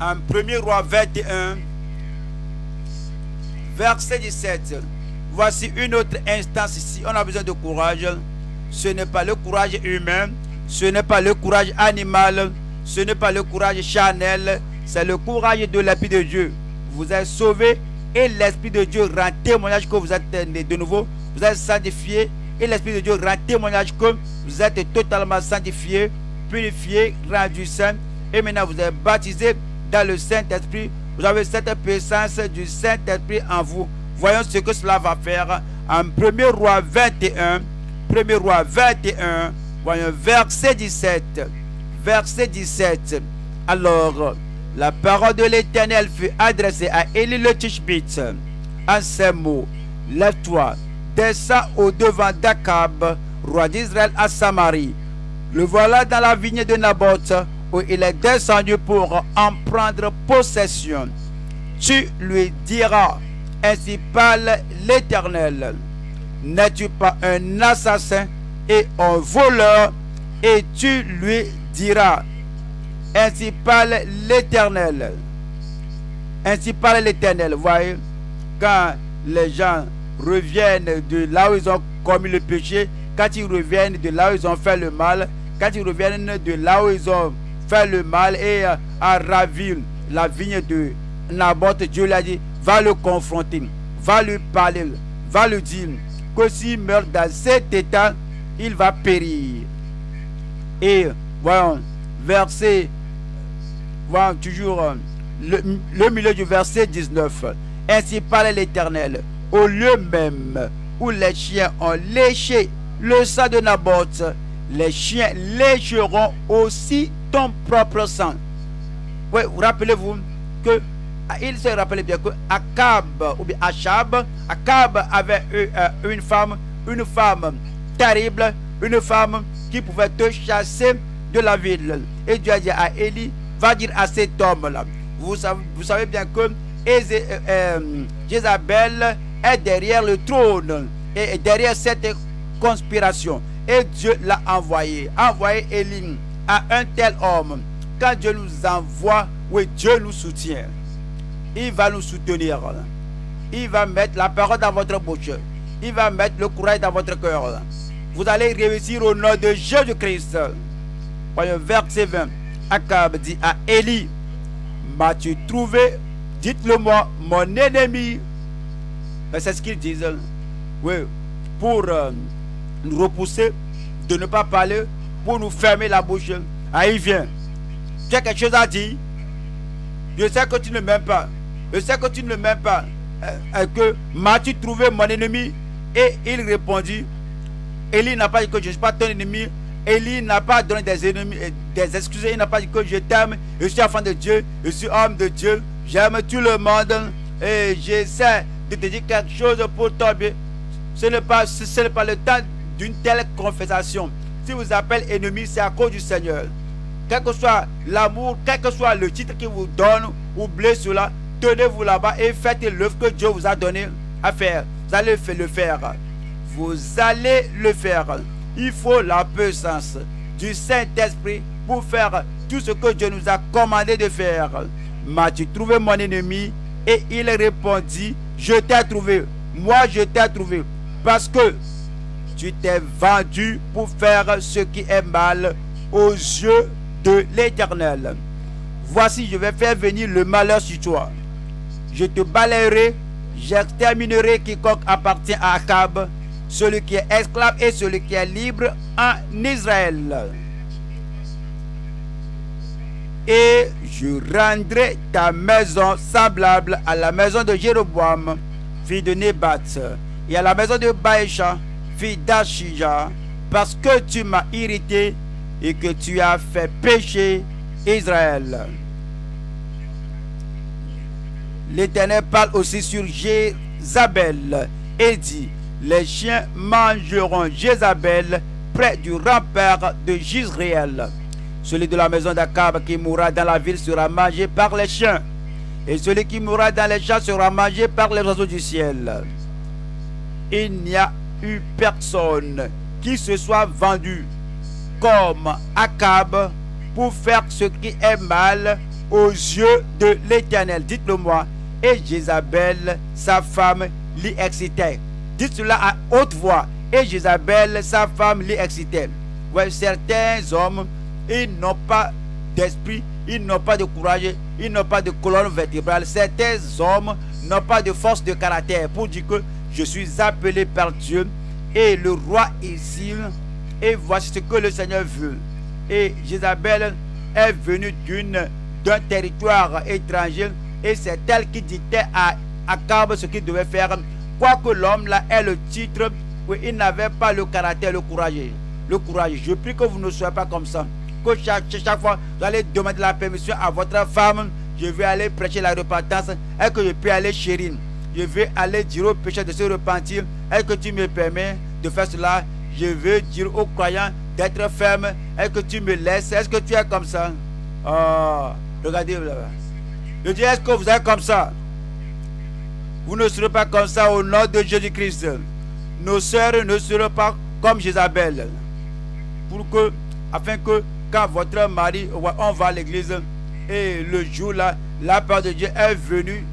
en 1er roi 21, verset 17, voici une autre instance ici. On a besoin de courage. Ce n'est pas le courage humain, ce n'est pas le courage animal, ce n'est pas le courage charnel, c'est le courage de l'Esprit de Dieu. Vous êtes sauvés et l'Esprit de Dieu rend témoignage que vous êtes né de nouveau, vous êtes sanctifiés et l'Esprit de Dieu rend témoignage que vous êtes totalement sanctifiés, purifiés, rendus saints, et maintenant vous êtes baptisés dans le Saint-Esprit. Vous avez cette puissance du Saint-Esprit en vous. Voyons ce que cela va faire. En 1er roi 21, 1er roi 21, voyons verset 17. Verset 17. Alors, la parole de l'Éternel fut adressée à Élie le Tishbite en ces mots: lève-toi, descends au devant d'Akab, roi d'Israël à Samarie. Le voilà dans la vigne de Naboth, où il est descendu pour en prendre possession. Tu lui diras: ainsi parle l'Éternel, n'es-tu pas un assassin et un voleur? Et tu lui diras: ainsi parle l'Éternel. Ainsi parle l'Éternel. Voyez, quand les gens reviennent de là où ils ont commis le péché, quand ils reviennent de là où ils ont fait le mal, quand ils reviennent de là où ils ont fait le mal et a ravi la vigne de Naboth, Dieu lui a dit: va le confronter, va lui parler, va lui dire que s'il meurt dans cet état, il va périr. Et voyons, verset, voyons toujours le milieu du verset 19. Ainsi parle l'Éternel: au lieu même où les chiens ont léché le sang de Naboth, les chiens lécheront aussi ton propre sang. Oui, rappelez-vous que il se rappelait bien que Akab ou bien Achab, Akab avait eu une femme terrible, une femme qui pouvait te chasser de la ville. Et Dieu a dit à Élie: va dire à cet homme-là. Vous savez bien que Jézabel est derrière le trône et derrière cette conspiration. Et Dieu l'a envoyé Élie à un tel homme. Quand Dieu nous envoie, oui, Dieu nous soutient. Il va nous soutenir. Il va mettre la parole dans votre bouche. Il va mettre le courage dans votre cœur. Vous allez réussir au nom de Jésus-Christ. Verset 20. Akab dit à Élie: m'as-tu trouvé? Dites-le-moi, mon ennemi. C'est ce qu'ils disent. Oui, pour nous repousser, de ne pas parler, pour nous fermer la bouche. Ah, il vient. Tu as quelque chose à dire? Je sais que tu ne m'aimes pas. Je sais que tu ne m'aimes pas. Que m'as-tu trouvé, mon ennemi? Et il répondit. Élie n'a pas dit que je ne suis pas ton ennemi. Élie n'a pas donné des excuses. Il n'a pas dit que je t'aime. Je suis enfant de Dieu. Je suis homme de Dieu. J'aime tout le monde. Et j'essaie de te dire quelque chose pour toi. Ce n'est pas le temps d'une telle confessation. Si vous appelez ennemi, c'est à cause du Seigneur. Quel que soit l'amour, quel que soit le titre qu'il vous donne, oubliez cela, tenez-vous là-bas et faites l'œuvre que Dieu vous a donnée à faire. Vous allez le faire. Vous allez le faire. Il faut la puissance du Saint-Esprit pour faire tout ce que Dieu nous a commandé de faire. M'as-tu trouvé, mon ennemi? Et il répondit: je t'ai trouvé. Moi, je t'ai trouvé. Parce que tu t'es vendu pour faire ce qui est mal aux yeux de l'Éternel. Voici, je vais faire venir le malheur sur toi. Je te balayerai, j'exterminerai quiconque appartient à Akab, celui qui est esclave et celui qui est libre en Israël. Et je rendrai ta maison semblable à la maison de Jéroboam, fille de Nébat, et à la maison de Baïcha, fille d'Achija, parce que tu m'as irrité et que tu as fait pécher Israël. L'Éternel parle aussi sur Jézabel et dit: les chiens mangeront Jézabel près du rempart de Jizréel. Celui de la maison d'Akab qui mourra dans la ville sera mangé par les chiens. et celui qui mourra dans les champs sera mangé par les oiseaux du ciel. Il n'y a eu personne qui se soit vendu comme Akab pour faire ce qui est mal aux yeux de l'Éternel. Dites-le-moi. Et Jézabel, sa femme, l'y excitait. Dites cela à haute voix. Et Jézabel, sa femme, l'y excitait. Ouais, certains hommes, ils n'ont pas d'esprit, ils n'ont pas de courage, ils n'ont pas de colonne vertébrale. Certains hommes n'ont pas de force de caractère pour dire que je suis appelé par Dieu et le roi ici, et voici ce que le Seigneur veut. Et Jézabel est venue d'un territoire étranger, et c'est elle qui dictait à Akab ce qu'il devait faire. Quoique l'homme là ait le titre, il n'avait pas le caractère, le courage. Le courage. Je prie que vous ne soyez pas comme ça. Que chaque fois, vous allez demander la permission à votre femme. Je vais aller prêcher la repentance. Est-ce que je peux aller, chérie? Je vais aller dire au pécheur de se repentir. Est-ce que tu me permets de faire cela? Je veux dire aux croyants d'être ferme. Est-ce que tu me laisses? Est-ce que tu es comme ça? Oh, regardez là-bas. Je dis, est-ce que vous êtes comme ça? Vous ne serez pas comme ça au nom de Jésus-Christ. Nos sœurs ne seront pas comme Jézabel. Afin que quand votre mari, on va à l'église, et le jour là, la part de Dieu est venue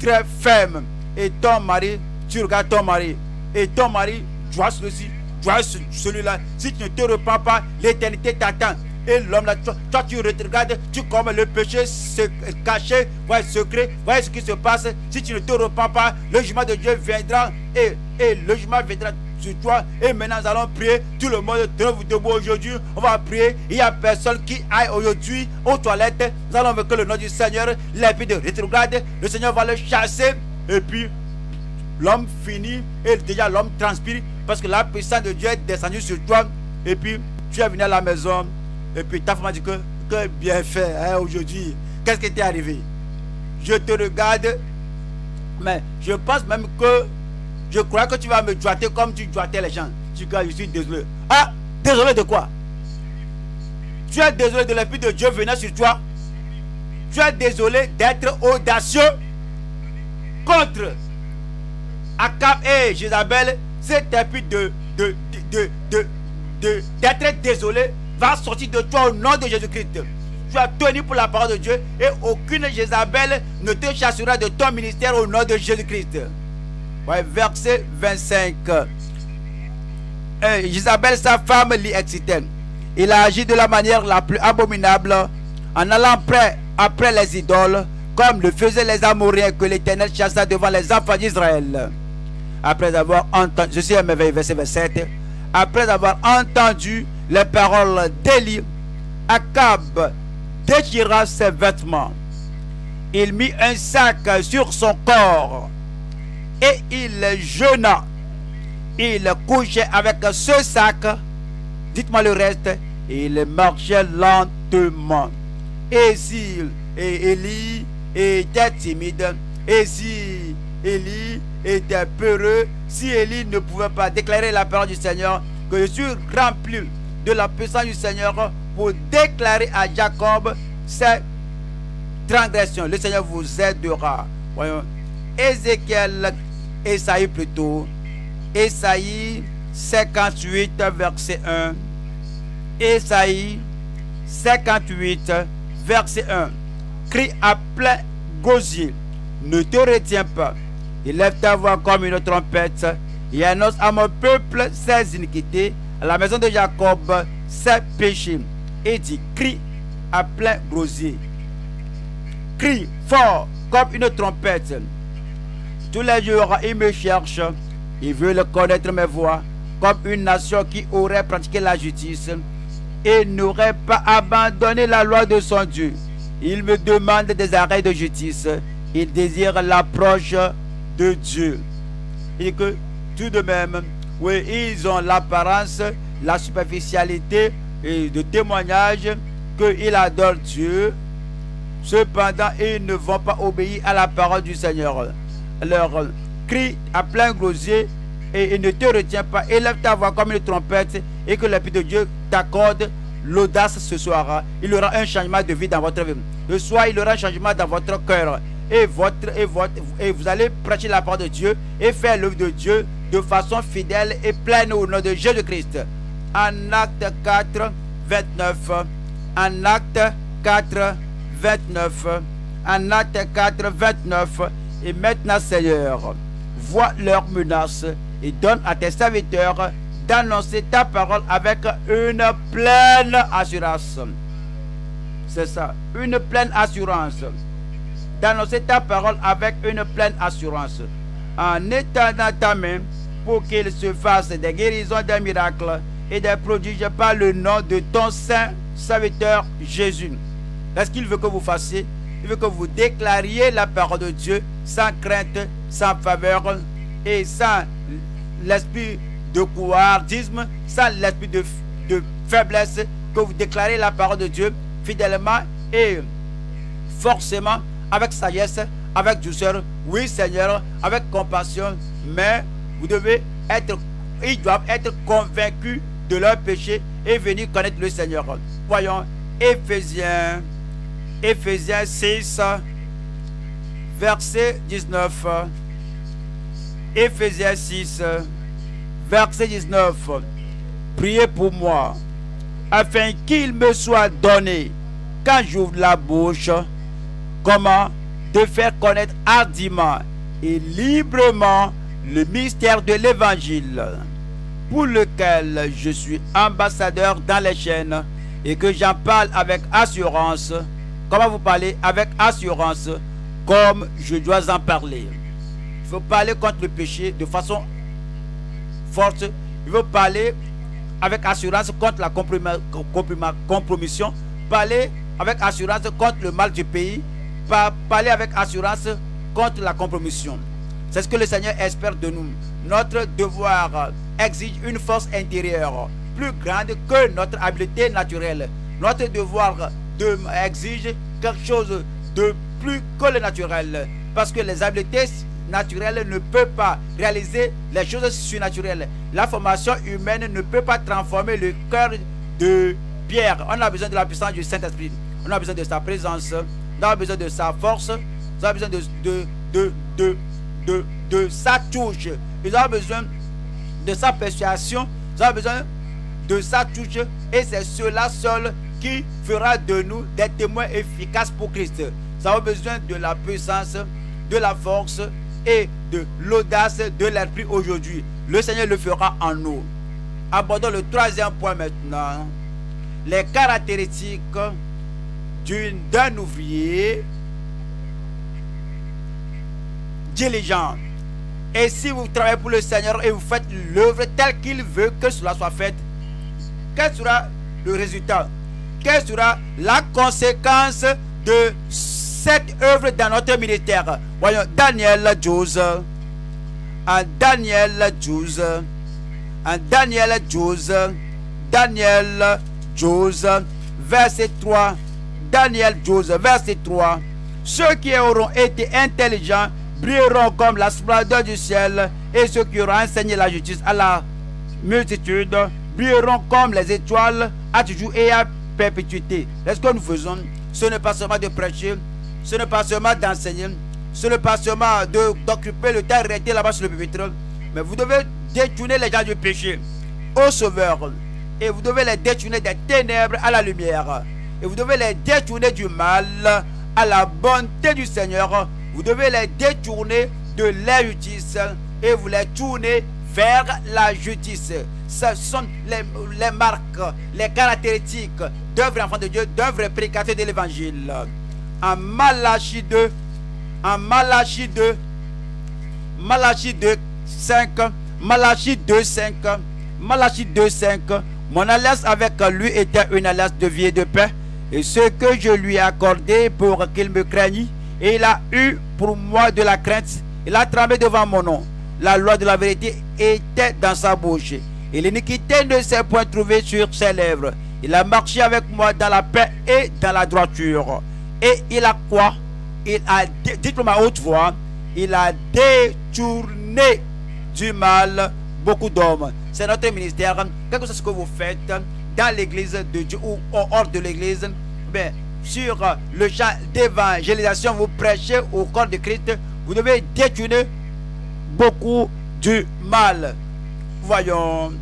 très ferme. Et ton mari, tu regardes ton mari. Et ton mari, vois ceci, vois celui-là. Si tu ne te repens pas, l'éternité t'attend. Et l'homme là, toi tu regardes, tu commets le péché caché, ouais, secret, voyez ce qui se passe. Si tu ne te repens pas, le jugement de Dieu viendra, et le jugement viendra sur toi. Et maintenant nous allons prier, tout le monde trouve debout aujourd'hui, on va prier. Il n'y a personne qui aille aujourd'hui aux toilettes. Nous allons invoquer le nom du Seigneur. L'épide rétrograde, le Seigneur va le chasser, et puis l'homme finit, et déjà l'homme transpire, parce que la puissance de Dieu est descendue sur toi. Et puis tu es venu à la maison, et puis ta femme a dit que bien fait, hein, aujourd'hui. Qu'est-ce qui t'est arrivé? Je te regarde, mais je pense même que je crois que tu vas me droiter comme tu droitais les gens. Tu dis, je suis désolé. Ah, désolé de quoi? Tu es désolé de l'esprit de Dieu venant sur toi. Tu es désolé d'être audacieux contre Akab et Jézabel. Cet esprit d'être désolé va sortir de toi au nom de Jésus-Christ. Tu as tenu pour la parole de Dieu, et aucune Jézabel ne te chassera de ton ministère au nom de Jésus-Christ. Ouais, verset 25. Jézabel, sa femme, l'y excitait. Il a agi de la manière la plus abominable en allant après les idoles, comme le faisaient les Amoréens que l'Éternel chassa devant les enfants d'Israël. Après avoir entendu, je suis à merveille, verset 27. Après avoir entendu les paroles d'Élie, Akab déchira ses vêtements. Il mit un sac sur son corps et il jeûna. Il couchait avec ce sac. Dites-moi le reste. Il marchait lentement. Et si Élie était timide, et si Élie était peureux, si Élie ne pouvait pas déclarer la parole du Seigneur, que je suis rempli de la puissance du Seigneur pour déclarer à Jacob ses transgressions. Le Seigneur vous aidera. Voyons. Ézéchiel, Esaïe plutôt. Esaïe 58, verset 1. Esaïe 58, verset 1. Crie à plein gosier. Ne te retiens pas. Élève ta voix comme une trompette et annonce à mon peuple ses iniquités, à la maison de Jacob ses péchés. Et dit, crie à plein gosier. Crie fort comme une trompette. Tous les jours, ils me cherchent. Ils veulent connaître mes voies, comme une nation qui aurait pratiqué la justice et n'aurait pas abandonné la loi de son Dieu. Ils me demandent des arrêts de justice. Ils désirent l'approche de Dieu. Et que tout de même, oui, ils ont l'apparence, la superficialité et de témoignage qu'ils adorent Dieu. Cependant, ils ne vont pas obéir à la parole du Seigneur. Leur cri à plein gosier, et ne te retiens pas. Élève ta voix comme une trompette, et que l'Esprit de Dieu t'accorde l'audace ce soir. Il y aura un changement de vie dans votre vie. Ce soir, il y aura un changement dans votre cœur. et vous allez prêcher la parole de Dieu et faire l'œuvre de Dieu de façon fidèle et pleine au nom de Jésus-Christ. En Actes 4, 29. En Actes 4, 29. En Actes 4, 29. Et maintenant, Seigneur, vois leurs menaces et donne à tes serviteurs d'annoncer ta parole avec une pleine assurance. C'est ça, une pleine assurance. D'annoncer ta parole avec une pleine assurance. En étendant ta main pour qu'il se fasse des guérisons, des miracles et des prodiges par le nom de ton saint serviteur Jésus. Est-ce qu'il veut que vous fassiez? Il veut que vous déclariez la parole de Dieu sans crainte, sans faveur et sans l'esprit de couardisme, sans l'esprit de faiblesse, que vous déclarez la parole de Dieu fidèlement et forcément avec sagesse, avec douceur, oui Seigneur, avec compassion, mais vous devez être, ils doivent être convaincus de leur péché et venir connaître le Seigneur. Voyons Éphésiens, Éphésiens 6, verset 19. Éphésiens 6, verset 19. Priez pour moi, afin qu'il me soit donné, quand j'ouvre la bouche, comment de faire connaître hardiment et librement le mystère de l'évangile, pour lequel je suis ambassadeur dans les chaînes, et que j'en parle avec assurance. Comment vous parlez? Avec assurance, comme je dois en parler. Il faut parler contre le péché de façon forte. Il faut parler avec assurance contre la compromission. Parler avec assurance contre le mal du pays. Parler avec assurance contre la compromission. C'est ce que le Seigneur espère de nous. Notre devoir exige une force intérieure plus grande que notre habileté naturelle. Notre devoir exige quelque chose de plus que le naturel, parce que les habiletés naturelles ne peuvent pas réaliser les choses surnaturelles. La formation humaine ne peut pas transformer le cœur de pierre. On a besoin de la puissance du Saint-Esprit. On a besoin de sa présence. On a besoin de sa force. On a besoin de sa touche. Ils ont besoin de sa persuasion. Ils ont besoin de sa touche. Et c'est cela seul qui fera de nous des témoins efficaces pour Christ. Nous avons besoin de la puissance, de la force et de l'audace de l'esprit aujourd'hui. Le Seigneur le fera en nous. Abordons le troisième point maintenant. Les caractéristiques d'un ouvrier diligent. Et si vous travaillez pour le Seigneur et vous faites l'œuvre telle qu'il veut que cela soit fait, quel sera le résultat? Quelle sera la conséquence de cette œuvre dans notre ministère? Voyons Daniel 12. En Daniel 12. En Daniel 12. Daniel 12. Verset 3. Daniel 12. Verset 3. Ceux qui auront été intelligents brilleront comme la splendeur du ciel, et ceux qui auront enseigné la justice à la multitude brilleront comme les étoiles à toujours et à perpétuité. Est-ce que nous faisons? Ce n'est pas seulement de prêcher, ce n'est pas seulement d'enseigner, ce n'est pas seulement d'occuper le temps arrêté là-bas sur le pupitre, mais vous devez détourner les gens du péché au Sauveur, et vous devez les détourner des ténèbres à la lumière, et vous devez les détourner du mal à la bonté du Seigneur. Vous devez les détourner de l'injustice et vous les tournez vers la justice. Ce sont les marques, les caractéristiques d'un vrai enfant de Dieu, d'un vrai prédicateur de l'évangile. En Malachie 2, en Malachie 2, Malachie 2, 5, Malachie 2, 5, Malachie 2, 5, mon alliance avec lui était une alliance de vie et de paix, et ce que je lui ai accordé pour qu'il me craignît, et il a eu pour moi de la crainte, il a tremblé devant mon nom. La loi de la vérité était dans sa bouche, et l'iniquité ne s'est point trouvée sur ses lèvres. Il a marché avec moi dans la paix et dans la droiture. Et il a quoi? Il a, dites-moi à haute voix, il a détourné du mal beaucoup d'hommes. C'est notre ministère. Quelque chose que vous faites dans l'église de Dieu ou hors de l'église, sur le champ d'évangélisation, vous prêchez au corps de Christ, vous devez détourner beaucoup du mal. Voyons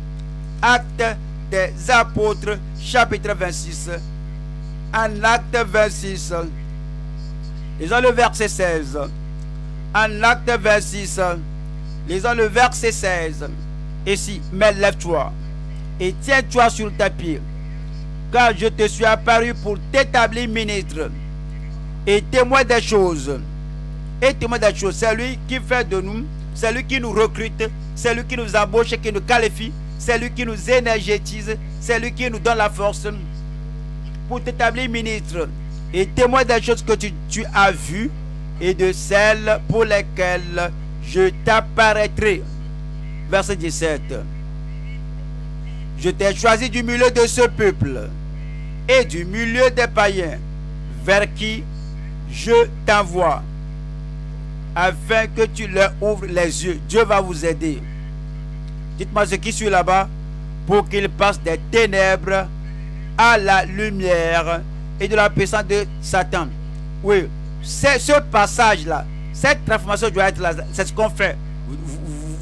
Actes des Apôtres, chapitre 26. En acte 26, lisons le verset 16. En acte 26, lisons le verset 16. Ici, mais lève-toi et tiens-toi sur ta pied, car je te suis apparu pour t'établir ministre et témoin des choses. Et témoin des choses, c'est lui qui fait de nous, c'est lui qui nous recrute, c'est lui qui nous embauche, qui nous qualifie, c'est lui qui nous énergétise, c'est lui qui nous donne la force pour t'établir ministre et témoin des choses que tu as vues et de celles pour lesquelles je t'apparaîtrai. Verset 17. Je t'ai choisi du milieu de ce peuple et du milieu des païens vers qui je t'envoie, afin que tu leur ouvres les yeux. Dieu va vous aider. Dites-moi ce qui suit là-bas, pour qu'ils passent des ténèbres à la lumière et de la puissance de Satan. Oui, c'est ce passage-là, cette transformation doit être là, c'est ce qu'on fait.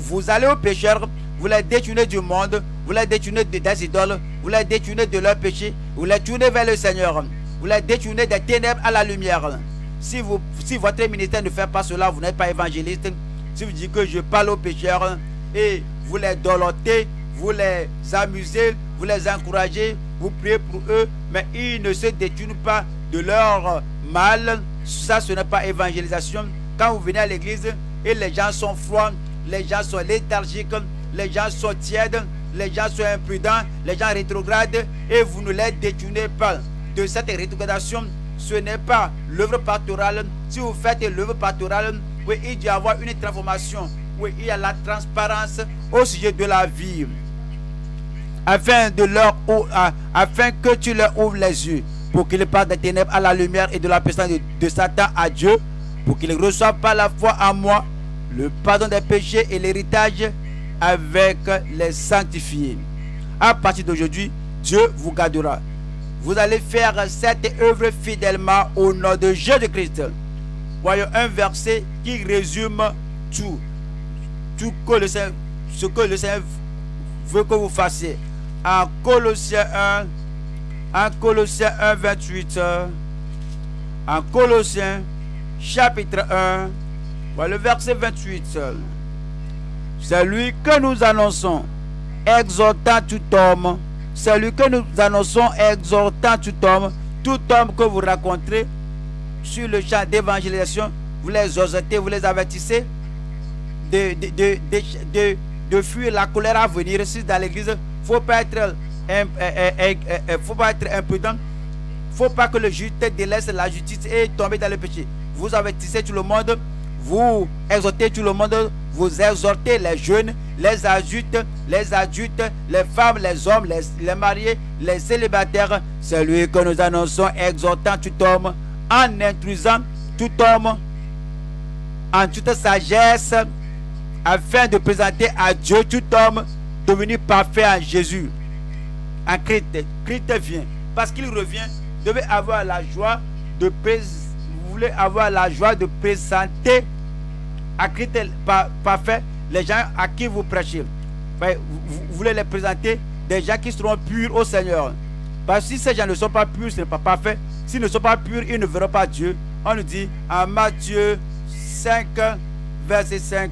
Vous allez aux pécheurs, vous les détournez du monde, vous les détournez des idoles, vous les détournez de leurs péchés, vous les tournez vers le Seigneur, vous les détournez des ténèbres à la lumière. Si votre ministère ne fait pas cela, vous n'êtes pas évangéliste. Si vous dites que je parle aux pécheurs et vous les dolotez, vous les amusez, vous les encouragez, vous priez pour eux, mais ils ne se détournent pas de leur mal, ça ce n'est pas évangélisation. Quand vous venez à l'église et les gens sont froids, les gens sont léthargiques, les gens sont tièdes, les gens sont imprudents, les gens rétrogradent, et vous ne les détournez pas de cette rétrogradation. Ce n'est pas l'œuvre pastorale. Si vous faites l'œuvre pastorale, oui, il doit y avoir une transformation. Oui, il y a la transparence au sujet de la vie, afin que tu leur ouvres les yeux, pour qu'ils passent des ténèbres à la lumière et de la puissance de Satan à Dieu, pour qu'ils reçoivent par la foi en moi le pardon des péchés et l'héritage avec les sanctifiés. À partir d'aujourd'hui, Dieu vous gardera. Vous allez faire cette œuvre fidèlement au nom de Jésus-Christ. Voyons un verset qui résume tout ce que le Seigneur veut que vous fassiez. En Colossiens 1, 28. En Colossiens chapitre 1, voilà le verset 28. Celui que nous annonçons, exhortant tout homme. Celui que nous annonçons, exhortant tout homme que vous rencontrez sur le champ d'évangélisation, vous les exhortez, vous les avertissez de fuir la colère à venir. Si dans l'église, il ne faut pas être imprudent, il ne faut pas que le juge délaisse la justice et tomber dans le péché. Vous avertissez tout le monde, vous exhortez tout le monde, vous exhortez les jeunes, les adultes, les femmes, les hommes, les mariés, les célibataires. C'est lui que nous annonçons, exhortant tout homme, en instruisant tout homme en toute sagesse, afin de présenter à Dieu tout homme devenu parfait en Jésus, en Christ. Christ vient. Parce qu'il revient, vous devez avoir la joie de présenter à Christ parfait les gens à qui vous prêchez. Vous voulez les présenter des gens qui seront purs au Seigneur. Parce que si ces gens ne sont pas purs, ce n'est pas parfait. S'ils ne sont pas purs, ils ne verront pas Dieu. On nous dit en Matthieu 5, verset 5,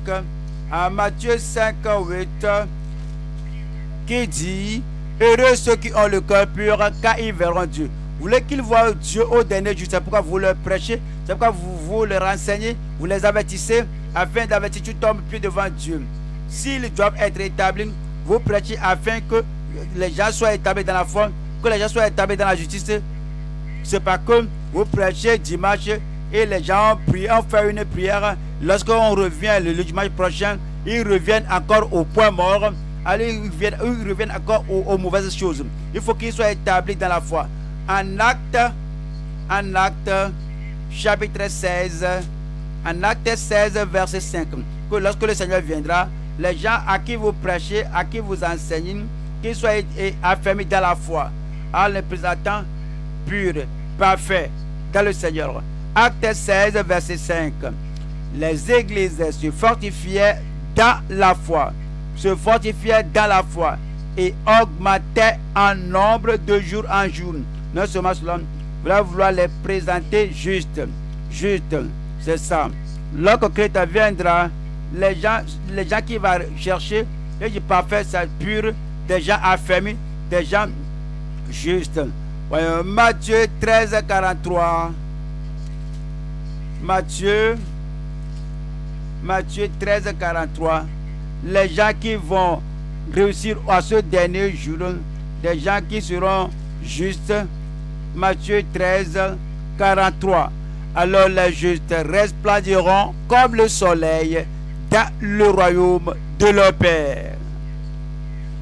en Matthieu 5, 8, qui dit: heureux ceux qui ont le cœur pur, car ils verront Dieu. Vous voulez qu'ils voient Dieu au dernier jour. C'est pourquoi vous leur prêchez, c'est pourquoi vous leur enseignez, vous les avertissez, afin d'avertir tout homme pieux devant Dieu. S'ils doivent être établis, vous prêchez afin que les gens soient établis dans la foi, que les gens soient établis dans la justice. C'est pas que vous prêchez dimanche et les gens prient, on fait une prière. Lorsqu'on revient le dimanche prochain, ils reviennent encore au point mort. Alors ils reviennent encore aux mauvaises choses. Il faut qu'ils soient établis dans la foi. En acte chapitre 16, en acte 16, verset 5, que lorsque le Seigneur viendra, les gens à qui vous prêchez, à qui vous enseignez, qu'ils soient affermis dans la foi, en les présentant purs. parfait dans le Seigneur. Acte 16, verset 5. Les églises se fortifiaient dans la foi, et augmentaient en nombre de jour en jour. Non seulement cela, vous allez vouloir les présenter juste, c'est ça. Lorsque Christ viendra, les gens qui vont chercher, les gens parfaits, ça pur, des gens affermis, des gens justes. Voyons, Matthieu 13, 43. Matthieu 13, 43. Les gens qui vont réussir à ce dernier jour, des gens qui seront justes. Matthieu 13, 43. Alors les justes resplendiront comme le soleil dans le royaume de leur Père.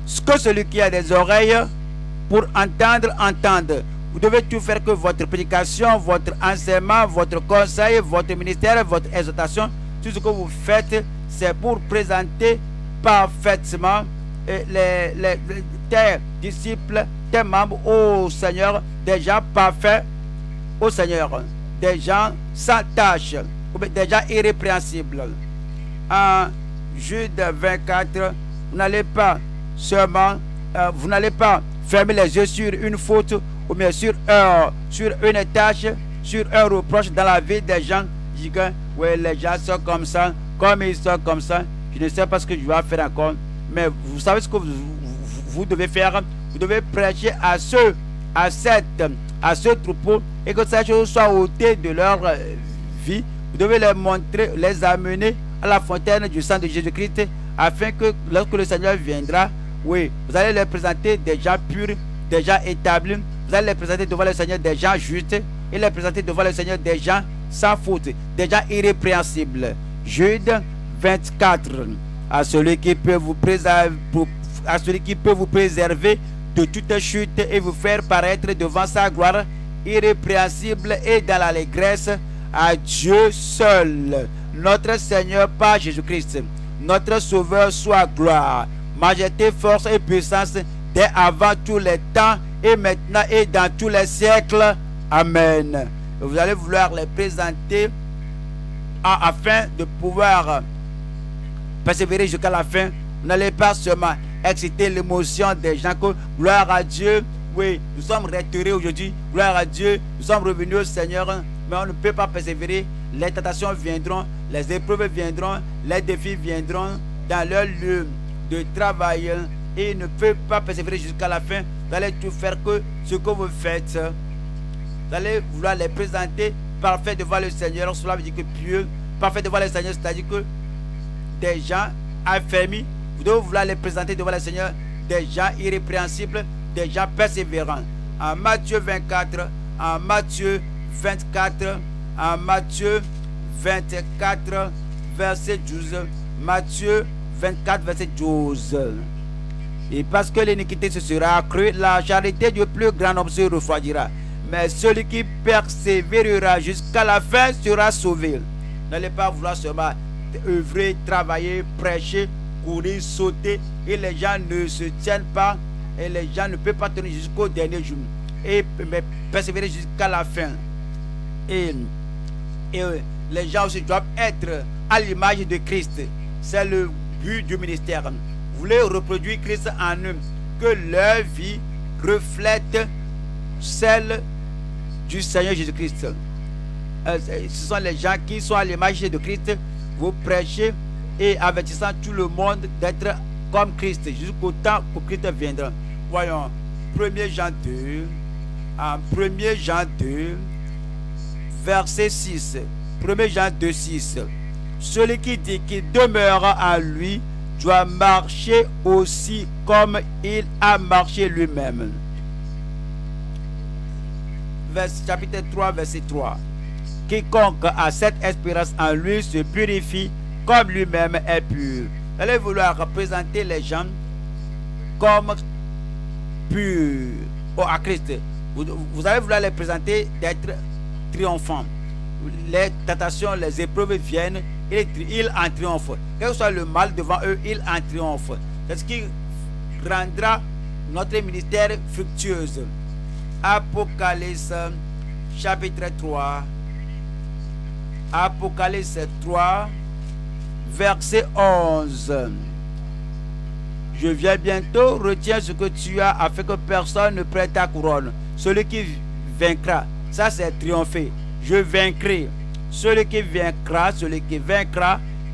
Ce que celui qui a des oreilles pour entendre, entende. Vous devez tout faire que votre prédication, votre enseignement, votre conseil, votre ministère, votre exhortation, tout ce que vous faites, c'est pour présenter parfaitement tes disciples, tes membres au Seigneur, des gens parfaits au Seigneur, des gens sans tâche, des gens irrépréhensibles. En Jude 24, vous n'allez pas seulement, vous n'allez pas fermer les yeux sur une faute ou bien sur une tâche, sur un reproche dans la vie des gens. Je dis que oui, les gens sont comme ça, comme ils sont comme ça, je ne sais pas ce que je vais faire encore. Mais vous savez ce que vous devez faire. Vous devez prêcher à ceux, à ce troupeau, et que ces choses soient ôtées de leur vie. Vous devez les montrer, les amener à la fontaine du sang de Jésus-Christ, afin que lorsque le Seigneur viendra, oui, vous allez les présenter des gens purs, des gens établis. Vous allez les présenter devant le Seigneur des gens justes, et les présenter devant le Seigneur des gens sans faute, des gens irrépréhensibles. Jude 24. À celui qui peut vous préserver, de toute chute et vous faire paraître devant sa gloire irrépréhensible et dans l'allégresse, à Dieu seul, notre Seigneur par Jésus-Christ, notre Sauveur, soit gloire, majesté, force et puissance dès avant tous les temps et maintenant et dans tous les siècles. Amen. Vous allez vouloir les présenter afin de pouvoir persévérer jusqu'à la fin. Vous n'allez pas seulement exciter l'émotion des gens que gloire à Dieu, oui, nous sommes restaurés aujourd'hui, gloire à Dieu, nous sommes revenus au Seigneur, mais on ne peut pas persévérer. Les tentations viendront, les épreuves viendront, les défis viendront dans leur lieu de travail, et ils ne peuvent pas persévérer jusqu'à la fin. Vous allez tout faire que ce que vous faites, vous allez vouloir les présenter parfaits devant le Seigneur. Cela veut dire que pieux, parfait devant le Seigneur, c'est-à-dire que des gens affermis, vous devez vouloir les présenter devant le Seigneur, des gens irrépréhensibles, des gens persévérants. En Matthieu 24, verset 12, Matthieu 24, verset 12. Et parce que l'iniquité se sera accrue, la charité du plus grand homme se refroidira. Mais celui qui persévérera jusqu'à la fin sera sauvé. N'allez pas vouloir seulement œuvrer, travailler, prêcher, courir, sauter, et les gens ne se tiennent pas, et les gens ne peuvent pas tenir jusqu'au dernier jour, et mais persévérer jusqu'à la fin. Et les gens aussi doivent être à l'image de Christ. C'est le but du ministère. Vous voulez reproduire Christ en eux, que leur vie reflète celle du Seigneur Jésus-Christ. Ce sont les gens qui sont à l'image de Christ. Vous prêchez et avertissant tout le monde d'être comme Christ jusqu'au temps où Christ viendra. Voyons, 1er Jean 2, en 1er Jean 2, verset 6. 1er Jean 2, 6. Celui qui dit qu'il demeure en lui doit marcher aussi comme il a marché lui-même. Chapitre 3, verset 3. Quiconque a cette espérance en lui se purifie comme lui-même est pur. Vous allez vouloir représenter les gens comme purs à Christ. Vous allez vouloir les présenter d'être triomphants. Les tentations, les épreuves viennent, ils en triomphent. Quel que soit le mal devant eux, ils en triomphent. C'est ce qui rendra notre ministère fructueux. Apocalypse chapitre 3, Apocalypse 3, verset 11. Je viens bientôt, retiens ce que tu as afin que personne ne prenne ta couronne. Celui qui vaincra, ça c'est triompher. Je vaincrai. Celui qui vaincra,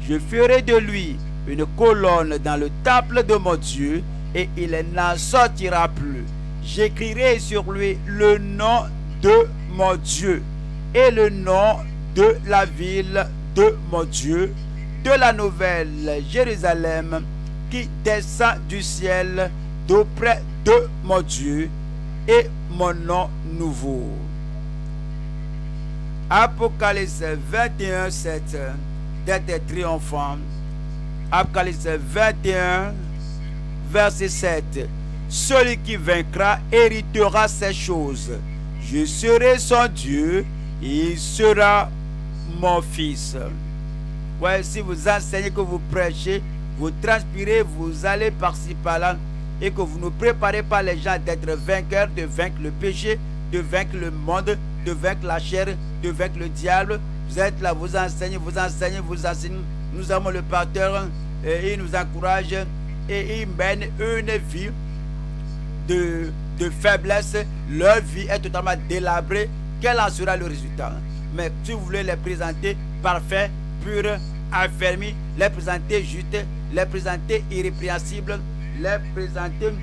je ferai de lui une colonne dans le temple de mon Dieu et il n'en sortira plus. J'écrirai sur lui le nom de mon Dieu et le nom de la ville de mon Dieu, de la nouvelle Jérusalem qui descend du ciel d'auprès de mon Dieu et mon nom nouveau. Apocalypse 21, 7, d'être triomphant. Apocalypse 21, verset 7. Celui qui vaincra héritera ces choses. Je serai son Dieu, et il sera mon fils. Ouais, si vous enseignez, que vous prêchez, vous transpirez, vous allez par-ci par-là, et que vous ne préparez pas les gens d'être vainqueurs, de vaincre le péché, de vaincre le monde, de vaincre la chair, de vaincre le diable. Vous êtes là, vous enseignez, vous enseignez, vous enseignez. Nous avons le pasteur et il nous encourage et il mène une vie de faiblesse. Leur vie est totalement délabrée. Quel en sera le résultat? Mais si vous voulez les présenter parfaits, purs, affermis, les présenter justes, les présenter irrépréhensibles, les présenter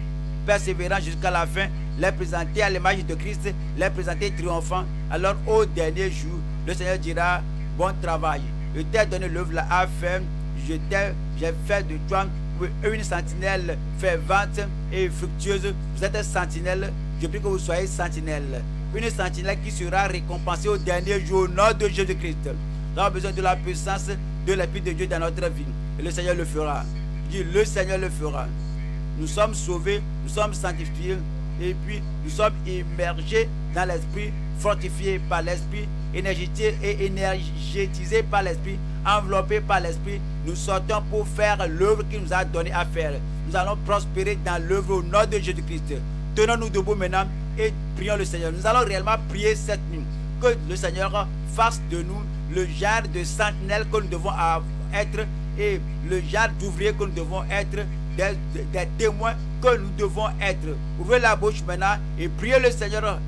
persévérants jusqu'à la fin, les présenter à l'image de Christ, les présenter triomphants. Alors au dernier jour, le Seigneur dira: bon travail, je t'ai donné l'œuvre à faire, j'ai fait de toi une sentinelle fervente et fructueuse. Vous êtes sentinelle, je prie que vous soyez sentinelle. Une sentinelle qui sera récompensée au dernier jour au nom de Jésus-Christ. Nous avons besoin de la puissance de l'Esprit de Dieu dans notre vie. Et le Seigneur le fera. Je dis, le Seigneur le fera. Nous sommes sauvés, nous sommes sanctifiés. Et puis, nous sommes immergés dans l'Esprit, fortifiés par l'Esprit, énergétisés par l'Esprit, enveloppés par l'Esprit. Nous sortons pour faire l'œuvre qu'il nous a donné à faire. Nous allons prospérer dans l'œuvre au nom de Jésus-Christ. Tenons-nous debout maintenant et prions le Seigneur. Nous allons réellement prier cette nuit. Que le Seigneur fasse de nous le genre de sentinelle que nous devons être et le genre d'ouvrier que nous devons être, des témoins que nous devons être. Ouvrez la bouche maintenant et priez le Seigneur.